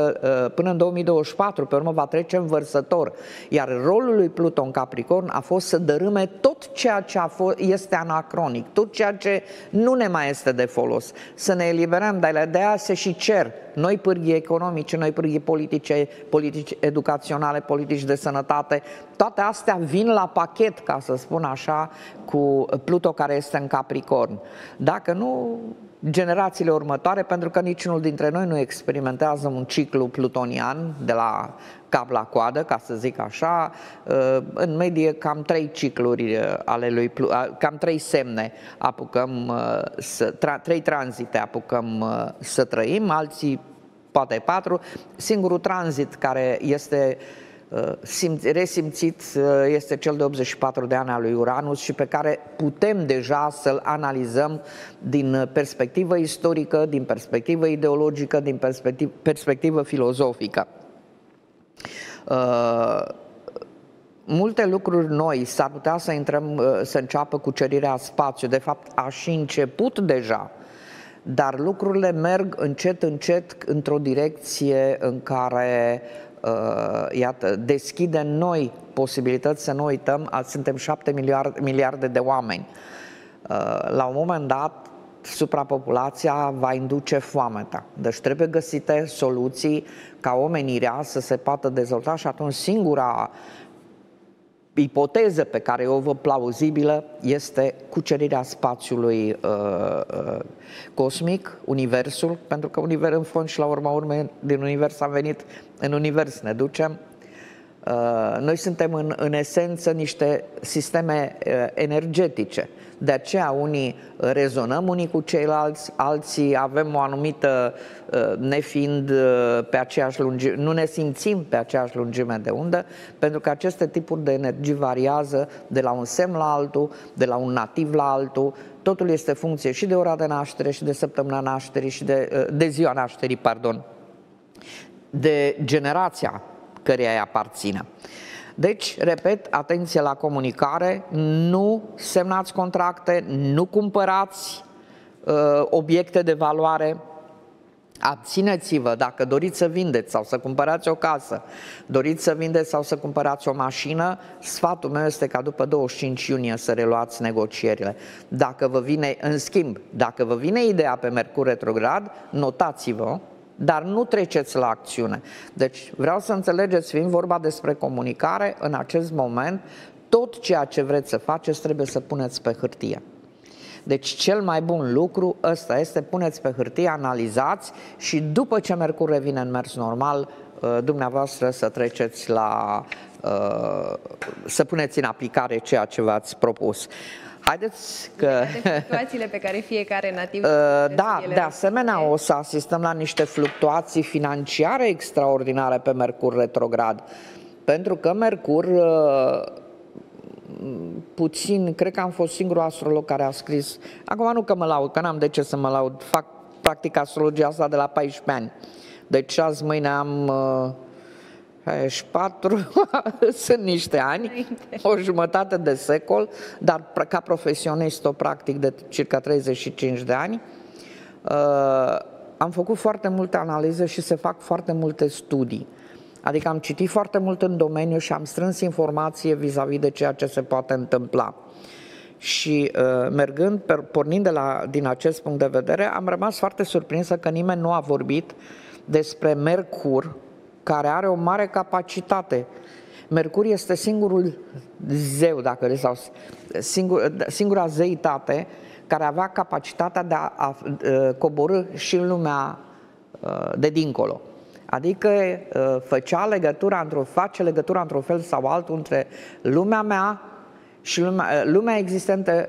până în două mii douăzeci și patru, pe urmă va trece în Vărsător, iar rolul lui Pluto în Capricorn a fost să dărâme tot ceea ce a fost, este anacronic, tot ceea ce nu ne mai este de folos, să ne eliberăm, dar de aia se și cer noi pârghii economice, noi pârghii politice, politici educaționale, politici de sănătate, toate astea vin la pachet, ca să spun așa, cu Pluto care este în Capricorn. Dacă nu, generațiile următoare, pentru că niciunul dintre noi nu experimentează un ciclu plutonian de la cap la coadă, ca să zic așa, în medie cam trei cicluri ale lui, cam trei semne apucăm, să, trei tranzite apucăm să trăim, alții poate patru, singurul tranzit care este Simț, resimțit este cel de optzeci și patru de ani al lui Uranus și pe care putem deja să-l analizăm din perspectivă istorică, din perspectivă ideologică, din perspectivă, perspectivă filozofică. Uh, multe lucruri noi s-ar putea să, intrăm, să înceapă cucerirea spațiu, de fapt a și început deja, dar lucrurile merg încet, încet într-o direcție în care iată, deschide noi posibilități, să nu uităm, azi suntem șapte miliarde de oameni. La un moment dat, suprapopulația va induce foamea. Deci trebuie găsite soluții ca omenirea să se poată dezvolta și atunci singura ipoteză pe care o văd plauzibilă este cucerirea spațiului uh, uh, cosmic, universul, pentru că univers, în fond și la urma urmei din univers am venit, în univers ne ducem. Uh, noi suntem în, în esență niște sisteme uh, energetice, de aceea unii rezonăm unii cu ceilalți, alții avem o anumită, uh, nefiind uh, pe aceeași lungime, nu ne simțim pe aceeași lungime de undă, pentru că aceste tipuri de energii variază de la un semn la altul, de la un nativ la altul, totul este funcție și de ora de naștere, și de săptămâna nașterii, și de, uh, de ziua nașterii, pardon, de generația căreia îi aparțină. Deci, repet, atenție la comunicare, nu semnați contracte, nu cumpărați uh, obiecte de valoare, abțineți-vă dacă doriți să vindeți sau să cumpărați o casă, doriți să vindeți sau să cumpărați o mașină, sfatul meu este ca după douăzeci și cinci iunie să reluați negocierile. Dacă vă vine, în schimb, dacă vă vine ideea pe Mercur retrograd, notați-vă dar nu treceți la acțiune. Deci vreau să înțelegeți, fiind vorba despre comunicare, în acest moment tot ceea ce vreți să faceți trebuie să puneți pe hârtie. Deci cel mai bun lucru ăsta este: puneți pe hârtie, analizați și după ce Mercur revine în mers normal, dumneavoastră să treceți la, să puneți în aplicare ceea ce v-ați propus. Haideți că... De fluctuațiile pe care fiecare nativ... Da, de asemenea o să asistăm la niște fluctuații financiare extraordinare pe Mercur retrograd, pentru că Mercur... Puțin, cred că am fost singurul astrolog care a scris, acum nu că mă laud, că n-am de ce să mă laud, fac practic astrologia asta de la paisprezece ani, deci azi mâine am patruzeci și patru, sunt niște ani, o jumătate de secol, dar ca profesionist o practic de circa treizeci și cinci de ani. Am făcut foarte multe analize și se fac foarte multe studii. Adică am citit foarte mult în domeniu și am strâns informație vis-a-vis de ceea ce se poate întâmpla. Și uh, mergând, per, pornind de la, din acest punct de vedere, am rămas foarte surprinsă că nimeni nu a vorbit despre Mercur, care are o mare capacitate. Mercur este singurul zeu, dacă sau singur, singura zeitate care avea capacitatea de a, a, a coborî și în lumea a, de dincolo. Adică făcea legătura într-o, face legătura într-un fel sau altul între lumea mea și lumea, lumea existentă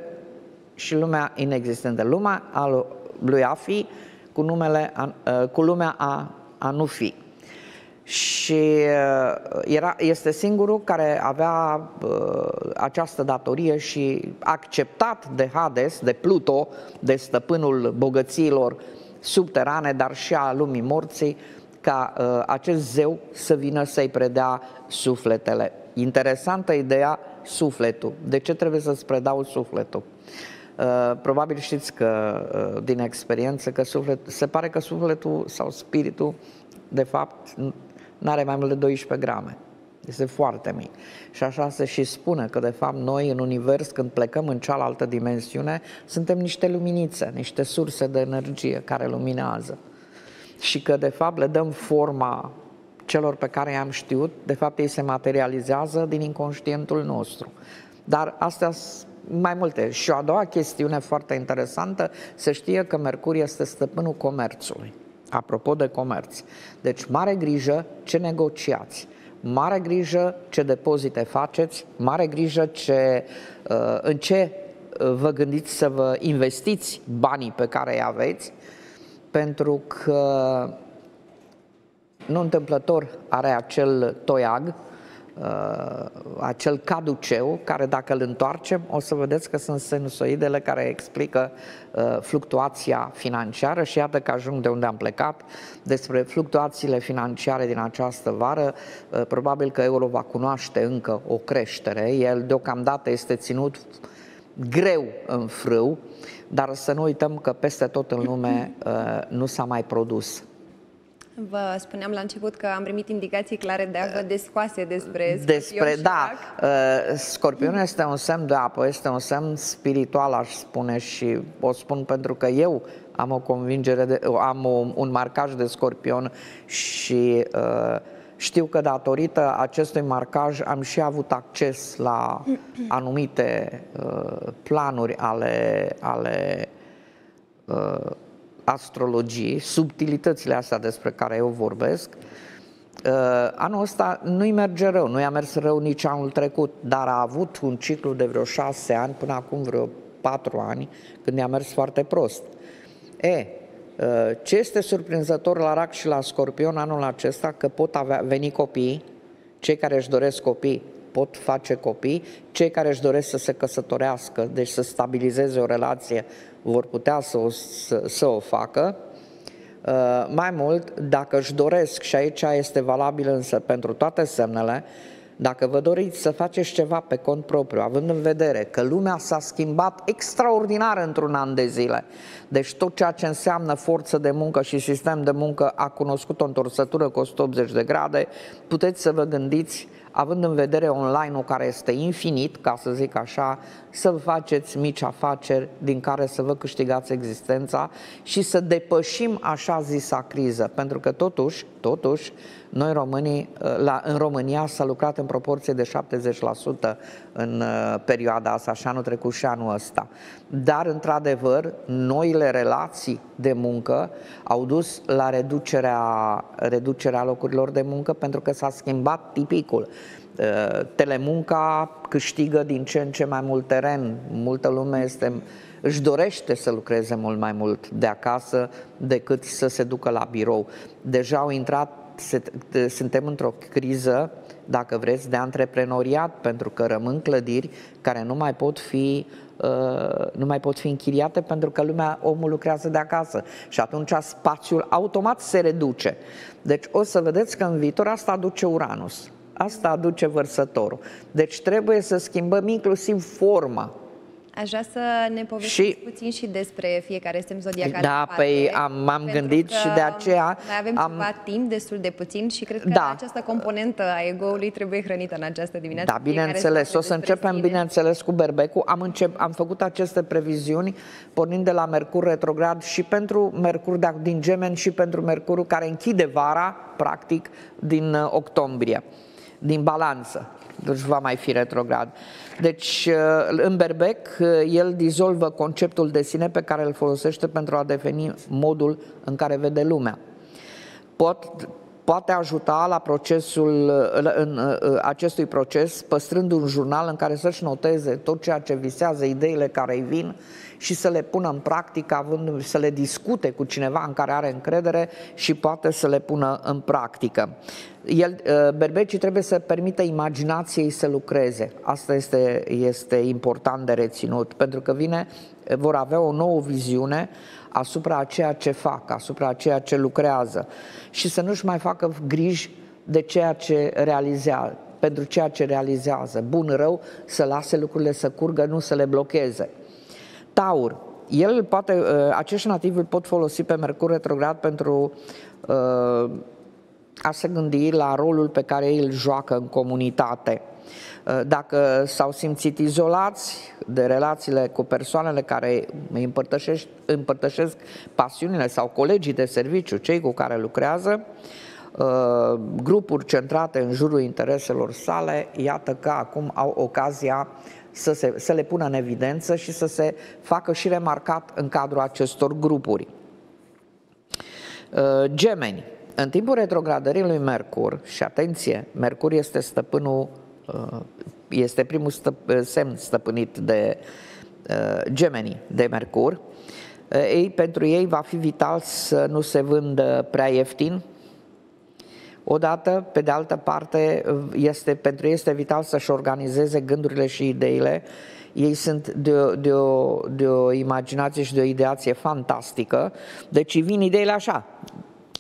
și lumea inexistentă. Lumea a lui Afi cu, numele, cu lumea a, a nu fi. Și era, este singurul care avea această datorie și acceptat de Hades, de Pluto, de stăpânul bogățiilor subterane, dar și a lumii morții, ca uh, acest zeu să vină să-i predea sufletele. Interesantă ideea, sufletul. De ce trebuie să-ți predau sufletul? Uh, probabil știți că, uh, din experiență, că sufletul, se pare că sufletul sau spiritul, de fapt, nu are mai mult de douăsprezece grame. Este foarte mic. Și așa se și spune că, de fapt, noi în univers, când plecăm în cealaltă dimensiune, suntem niște luminițe, niște surse de energie care luminează. Și că de fapt le dăm forma celor pe care i-am știut, de fapt ei se materializează din inconștientul nostru. Dar astea sunt mai multe. Și o a doua chestiune foarte interesantă, se știe că Mercur este stăpânul comerțului. Apropo de comerț. Deci mare grijă ce negociați, mare grijă ce depozite faceți, mare grijă ce, în ce vă gândiți să vă investiți banii pe care îi aveți, pentru că nu întâmplător are acel toiag, acel caduceu, care dacă îl întoarcem o să vedeți că sunt sinusoidele care explică fluctuația financiară. Și iată că ajung de unde am plecat, despre fluctuațiile financiare din această vară. Probabil că euro va cunoaște încă o creștere, el deocamdată este ținut greu în frâu, dar să nu uităm că peste tot în lume nu s-a mai produs. Vă spuneam la început că am primit indicații clare de apă descoase despre, despre scorpion. Da, scorpionul este un semn de apă, este un semn spiritual, aș spune, și o spun pentru că eu am o convingere, de, am un marcaj de scorpion și știu că datorită acestui marcaj am și avut acces la anumite uh, planuri ale, ale uh, astrologiei, subtilitățile astea despre care eu vorbesc. Uh, anul ăsta nu-i merge rău, nu i-a mers rău nici anul trecut, dar a avut un ciclu de vreo șase ani, până acum vreo patru ani, când i-a mers foarte prost. E... Ce este surprinzător la Rac și la Scorpion anul acesta, că pot avea, veni copii, cei care își doresc copii pot face copii, cei care își doresc să se căsătorească, deci să stabilizeze o relație, vor putea să o, să, să o facă. Mai mult, dacă își doresc, și aici este valabil însă pentru toate semnele, Dacă vă doriți să faceți ceva pe cont propriu, având în vedere că lumea s-a schimbat extraordinar într-un an de zile, deci tot ceea ce înseamnă forță de muncă și sistem de muncă a cunoscut o întorsătură cu o sută optzeci de grade, puteți să vă gândiți, având în vedere online-ul care este infinit, ca să zic așa, să faceți mici afaceri din care să vă câștigați existența și să depășim așa zisa criză. Pentru că totuși, totuși noi românii, la, în România s-a lucrat în proporție de șaptezeci la sută în perioada asta, și anul trecut și anul ăsta. Dar, într-adevăr, noile relații de muncă au dus la reducerea, reducerea locurilor de muncă, pentru că s-a schimbat tipicul. Telemunca câștigă din ce în ce mai mult teren, multă lume este, își dorește să lucreze mult mai mult de acasă decât să se ducă la birou. Deja au intrat, se, suntem într-o criză, dacă vreți, de antreprenoriat, pentru că rămân clădiri care nu mai pot fi nu mai pot fi închiriate pentru că lumea, omul lucrează de acasă și atunci spațiul automat se reduce. Deci o să vedeți că în viitor asta aduce Uranus, asta aduce vărsătorul. Deci trebuie să schimbăm inclusiv forma. Aș vrea să ne povestiți și puțin și despre fiecare semn zodiacal. Da, păi m-am gândit și de aceea... Noi avem am... ceva timp destul de puțin și cred că da. această componentă a ego-ului trebuie hrănită în această dimineață. Da, bineînțeles. O să începem, sine. bineînțeles, cu berbecul. Am, încep, am făcut aceste previziuni pornind de la Mercur retrograd și pentru Mercur din Gemeni și pentru Mercurul care închide vara, practic, din octombrie, din balanță. Deci va mai fi retrograd. Deci în berbec el dizolvă conceptul de sine pe care îl folosește pentru a defini modul în care vede lumea. Pot, poate ajuta la procesul, în acestui proces, păstrând un jurnal în care să-și noteze tot ceea ce visează, ideile care îi vin și să le pună în practică, având, să le discute cu cineva în care are încredere și poate să le pună în practică. El, berbecii trebuie să permită imaginației să lucreze. Asta este, este important de reținut, pentru că vine, vor avea o nouă viziune asupra ceea ce fac, asupra ceea ce lucrează și să nu-și mai facă griji de ceea ce realizează, pentru ceea ce realizează. Bun, rău, să lase lucrurile să curgă, nu să le blocheze. Taur. El poate, acești nativi îl pot folosi pe Mercur retrograd pentru uh, a se gândi la rolul pe care ei îl joacă în comunitate. Dacă s-au simțit izolați de relațiile cu persoanele care îi împărtășesc, împărtășesc pasiunile sau colegii de serviciu, cei cu care lucrează, grupuri centrate în jurul intereselor sale, iată că acum au ocazia să, se, să le pună în evidență și să se facă și remarcat în cadrul acestor grupuri. Gemeni. În timpul retrogradării lui Mercur, și atenție, Mercur este stăpânul, este primul stăp- semn stăpânit de Gemeni, de Mercur. Ei, pentru ei va fi vital să nu se vândă prea ieftin. Odată, pe de altă parte, este, pentru ei este vital să-și organizeze gândurile și ideile. Ei sunt de o, de, o, de o imaginație și de o ideație fantastică, deci vin ideile așa,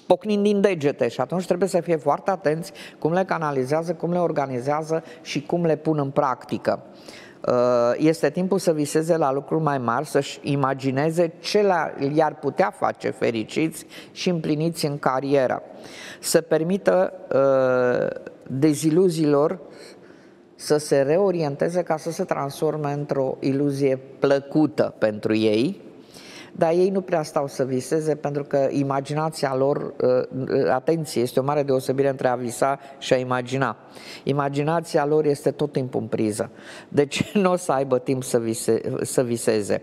pocnind din degete, și atunci trebuie să fie foarte atenți cum le canalizează, cum le organizează și cum le pun în practică. Este timpul să viseze la lucruri mai mari, să-și imagineze ce i-ar putea face fericiți și împliniți în carieră. Să permită deziluziilor să se reorienteze ca să se transforme într-o iluzie plăcută pentru ei. Dar ei nu prea stau să viseze, pentru că imaginația lor, atenție, este o mare deosebire între a visa și a imagina. Imaginația lor este tot timpul în priză, deci nu o să aibă timp să, vise, să viseze.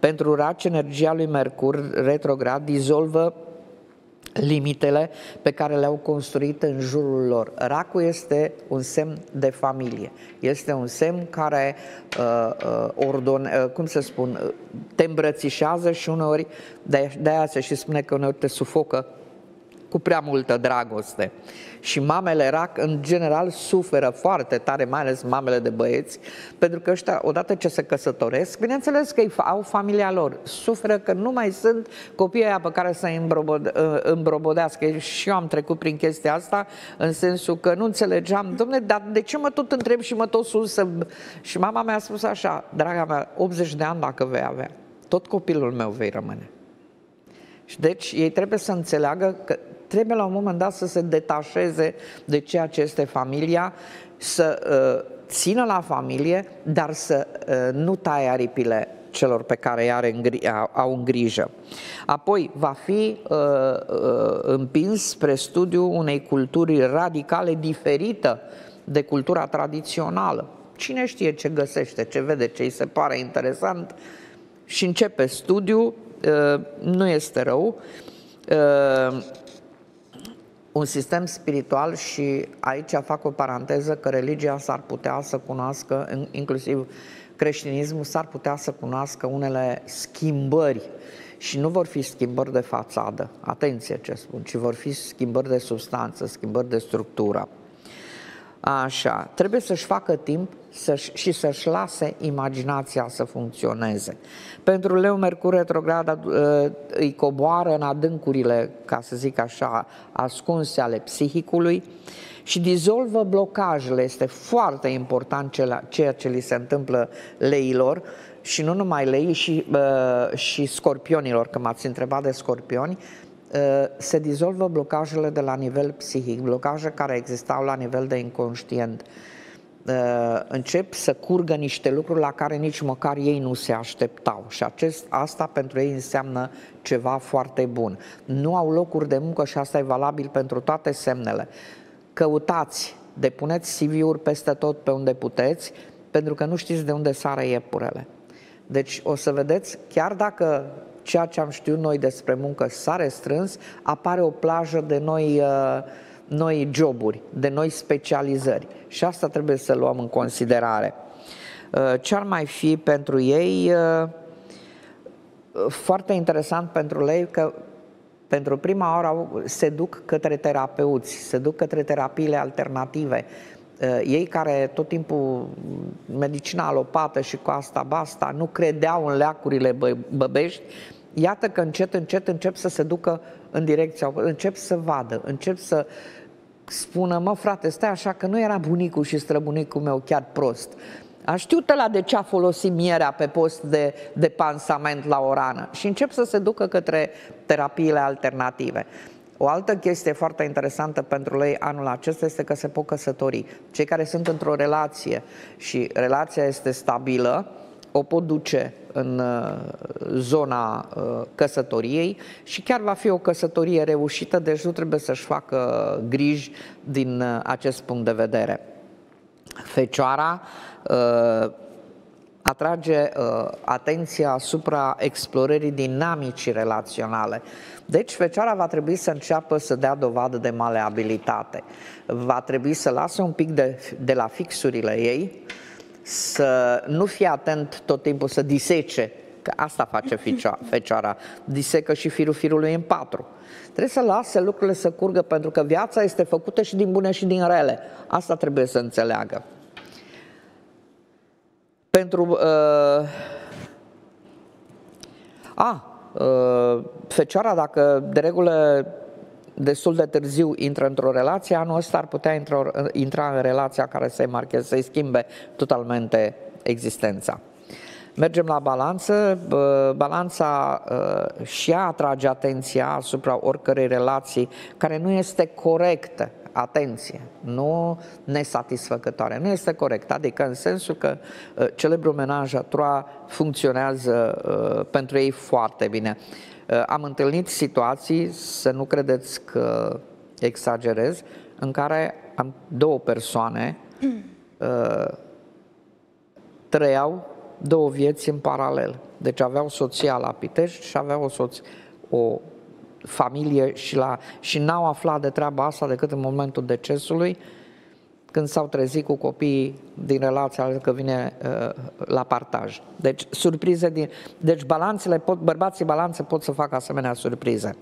Pentru raci, energia lui Mercur retrograd dizolvă limitele pe care le-au construit în jurul lor. Racul este un semn de familie, este un semn care uh, ordone, cum se spun, te îmbrățișează și uneori, de-aia se și spune că uneori te sufocă cu prea multă dragoste. Și mamele rac, în general, suferă foarte tare, mai ales mamele de băieți, pentru că ăștia, odată ce se căsătoresc, bineînțeles că au familia lor, suferă că nu mai sunt copiii aia pe care să îi îmbrobodească. Și eu am trecut prin chestia asta, în sensul că nu înțelegeam, dom'le, dar de ce mă tot întreb și mă tot sus? Și mama mea a spus așa: draga mea, optzeci de ani dacă vei avea, tot copilul meu vei rămâne. Și deci ei trebuie să înțeleagă că trebuie la un moment dat să se detașeze de ceea ce este familia, să uh, țină la familie, dar să uh, nu taie aripile celor pe care îi are, au în grijă. Apoi va fi uh, uh, împins spre studiul unei culturi radicale diferită de cultura tradițională. Cine știe ce găsește, ce vede, ce îi se pare interesant, și începe studiul. Uh, nu este rău. Uh, un sistem spiritual, și aici fac o paranteză că religia s-ar putea să cunoască, inclusiv creștinismul, s-ar putea să cunoască unele schimbări, și nu vor fi schimbări de fațadă, atenție ce spun, ci vor fi schimbări de substanță, schimbări de structură. Așa, trebuie să-și facă timp să -și, și să-și lase imaginația să funcționeze. Pentru Leu, Mercur retrograd îi coboară în adâncurile, ca să zic așa, ascunse ale psihicului și dizolvă blocajele. Este foarte important ceea ce li se întâmplă leilor, și nu numai leii, și, și scorpionilor, că m-ați întrebat de scorpioni. Se dizolvă blocajele de la nivel psihic, blocaje care existau la nivel de inconștient. Încep să curgă niște lucruri la care nici măcar ei nu se așteptau, și acest, asta pentru ei înseamnă ceva foarte bun. Nu au locuri de muncă, și asta e valabil pentru toate semnele. Căutați, depuneți C V-uri peste tot pe unde puteți, pentru că nu știți de unde sare iepurele. Deci o să vedeți, chiar dacă ceea ce am știut noi despre muncă s-a restrâns, apare o plajă de noi, noi joburi, de noi specializări, și asta trebuie să luăm în considerare. Ce ar mai fi pentru ei? Foarte interesant pentru ei că pentru prima oară se duc către terapeuți, se duc către terapiile alternative. Ei care tot timpul medicina alopată și cu asta basta, nu credeau în leacurile băbești, iată că încet, încet încep să se ducă în direcția, încep să vadă, încep să spună: mă frate, stai așa că nu era bunicul și străbunicul meu chiar prost. A știut ăla de ce a folosit mierea pe post de, de pansament la o rană. Și încep să se ducă către terapiile alternative. O altă chestie foarte interesantă pentru ei anul acesta este că se pot căsători. Cei care sunt într-o relație și relația este stabilă, o pot duce în zona căsătoriei și chiar va fi o căsătorie reușită, deci nu trebuie să-și facă griji din acest punct de vedere. Fecioara atrage uh, atenția asupra explorării dinamicii relaționale. Deci fecioara va trebui să înceapă să dea dovadă de maleabilitate. Va trebui să lasă un pic de, de la fixurile ei, să nu fie atent tot timpul să disece, că asta face fecioara, disecă și firul firului în patru. Trebuie să lase lucrurile să curgă, pentru că viața este făcută și din bune și din rele. Asta trebuie să înțeleagă. Pentru uh, a, uh, fecioara, dacă de regulă destul de târziu intră într-o relație, anul ăsta ar putea intra, intra în relația care să-i marcheze, să-i schimbe totalmente existența. Mergem la balanță. Balanța uh, și ea atrage atenția asupra oricărei relații care nu este corectă. Atenție, nu nesatisfăcătoare, nu este corect, adică în sensul că uh, celebrul menaj a trois funcționează uh, pentru ei foarte bine. Uh, am întâlnit situații, să nu credeți că exagerez, în care am două persoane uh, trăiau două vieți în paralel. Deci aveau soția la Pitești și aveau o soție, o familie și, la, și n-au aflat de treaba asta decât în momentul decesului, când s-au trezit cu copiii din relația că vine uh, la partaj. Deci surprize din, deci balanțele pot, bărbații balanțe pot să facă asemenea surprize.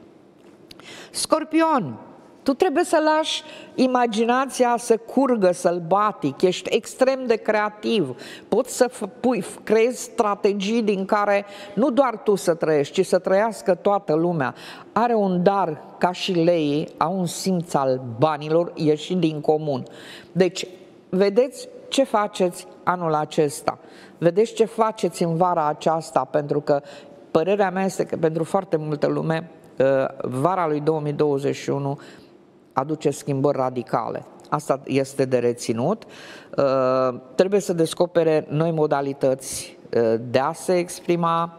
Scorpion, tu trebuie să lași imaginația să curgă sălbatic, ești extrem de creativ, poți să pui, creezi strategii din care nu doar tu să trăiești, ci să trăiască toată lumea. Are un dar, ca și leii, au un simț al banilor ieșit din comun. Deci, vedeți ce faceți anul acesta, vedeți ce faceți în vara aceasta, pentru că părerea mea este că pentru foarte multă lume vara lui două mii douăzeci și unu aduce schimbări radicale. Asta este de reținut. Trebuie să descopere noi modalități de a se exprima,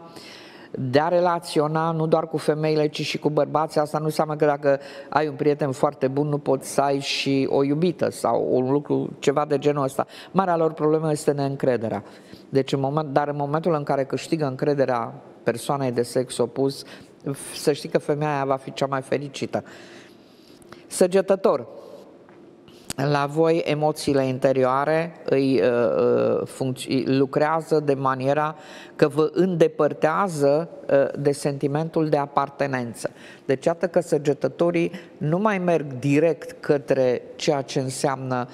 de a relaționa, nu doar cu femeile, ci și cu bărbații. Asta nu înseamnă că dacă ai un prieten foarte bun, nu poți să ai și o iubită sau un lucru, ceva de genul ăsta. Marea lor problemă este neîncrederea. Deci în moment, dar în momentul în care câștigă încrederea persoanei de sex opus, să știi că femeia aia va fi cea mai fericită. Săgetător, la voi emoțiile interioare îi, uh, lucrează de maniera că vă îndepărtează uh, de sentimentul de apartenență. Deci iată că săgetătorii nu mai merg direct către ceea ce înseamnă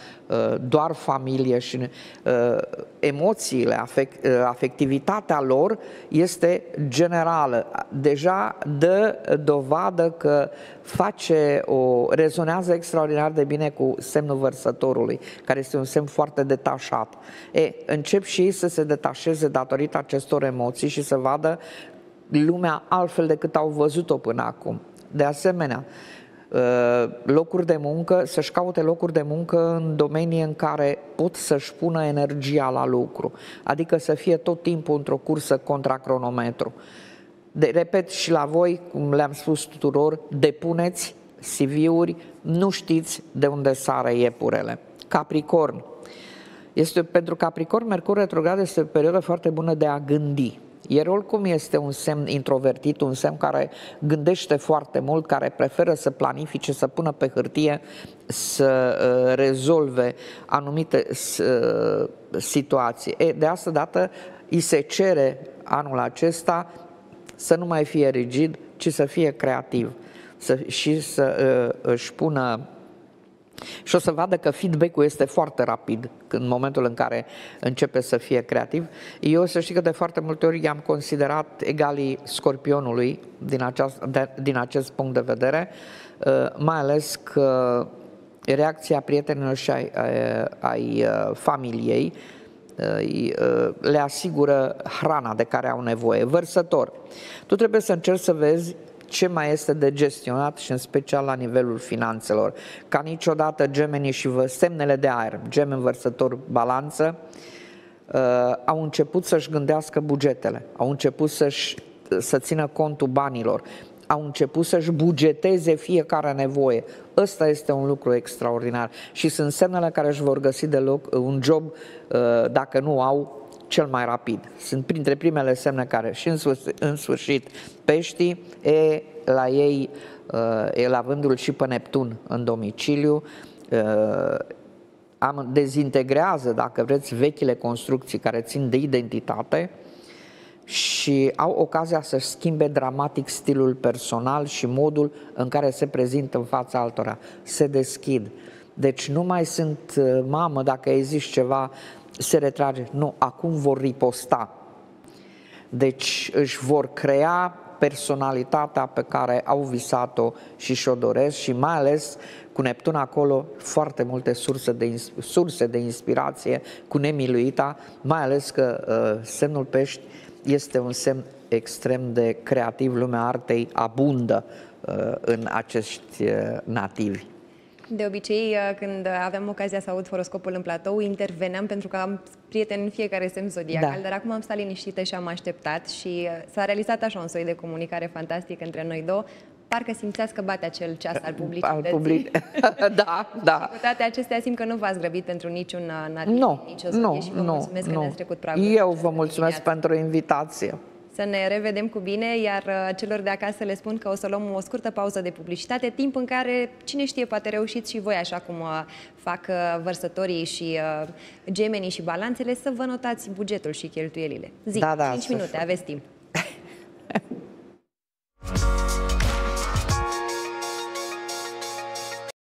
uh, doar familie și uh, emoțiile, afect, uh, afectivitatea lor este generală. Deja dă dovadă că face o, rezonează extraordinar de bine cu semnul vărsătorului, care este un semn foarte detașat. E, încep și ei să se detașeze datorită acestor emoții și să vadă lumea altfel decât au văzut-o până acum. De asemenea, locuri de muncă, să-și caute locuri de muncă în domenii în care pot să-și pună energia la lucru, adică să fie tot timpul într-o cursă contra cronometru. De, repet și la voi, cum le-am spus tuturor, depuneți C V-uri, nu știți de unde sare iepurele. Capricorn. Este, pentru Capricorn, Mercur retrograd este o perioadă foarte bună de a gândi. Iar oricum este un semn introvertit, un semn care gândește foarte mult, care preferă să planifice, să pună pe hârtie, să rezolve anumite situații. E, de asta dată îi se cere anul acesta să nu mai fie rigid, ci să fie creativ. Să, și să uh, își pună și o să vadă că feedback-ul este foarte rapid în momentul în care începe să fie creativ. Eu să știu că de foarte multe ori i-am considerat egalii Scorpionului din, aceast, de, din acest punct de vedere, uh, mai ales că reacția prietenilor și ai, ai, ai familiei le asigură hrana de care au nevoie. Vărsător, tu trebuie să încerci să vezi ce mai este de gestionat și în special la nivelul finanțelor. Ca niciodată gemenii și semnele de aer, gemeni, vărsător, balanță, au început să-și gândească bugetele, au început să-și, să țină contul banilor, au început să-și bugeteze fiecare nevoie. Ăsta este un lucru extraordinar și sunt semnele care își vor găsi de loc un job, dacă nu au, cel mai rapid. Sunt printre primele semne care și în sfârșit peștii, e la ei, e la vândul și pe Neptun în domiciliu, am dezintegrează, dacă vreți, vechile construcții care țin de identitate și au ocazia să-și schimbe dramatic stilul personal și modul în care se prezintă în fața altora. Se deschid. Deci nu mai sunt mamă, dacă ei zici ceva, se retrage. Nu, acum vor riposta. Deci își vor crea personalitatea pe care au visat-o și și-o doresc și mai ales cu Neptun acolo foarte multe surse de, surse de inspirație cu nemiluita, mai ales că uh, semnul pești este un semn extrem de creativ, lumea artei abundă uh, în acești uh, nativi. De obicei, când aveam ocazia să aud horoscopul în platou, interveneam pentru că am prieteni în fiecare semn zodiacal, da. Dar acum am stat liniștită și am așteptat și s-a realizat așa un soi de comunicare fantastic între noi două. Parcă simțeați că bate acel ceas al publicității. Public. Da, da. Și cu toate acestea simt că nu v-ați grăbit pentru niciun nativ, no, nici o zodie, no, și vă no, mulțumesc no. că ne-ați trecut pragul. Eu vă mulțumesc dimineața. Pentru invitație. Să ne revedem cu bine, iar celor de acasă le spun că o să luăm o scurtă pauză de publicitate, timp în care, cine știe, poate reușiți și voi, așa cum fac vărsătorii și gemenii și balanțele, să vă notați bugetul și cheltuielile. Zi, da, da, cinci minute, aveți timp.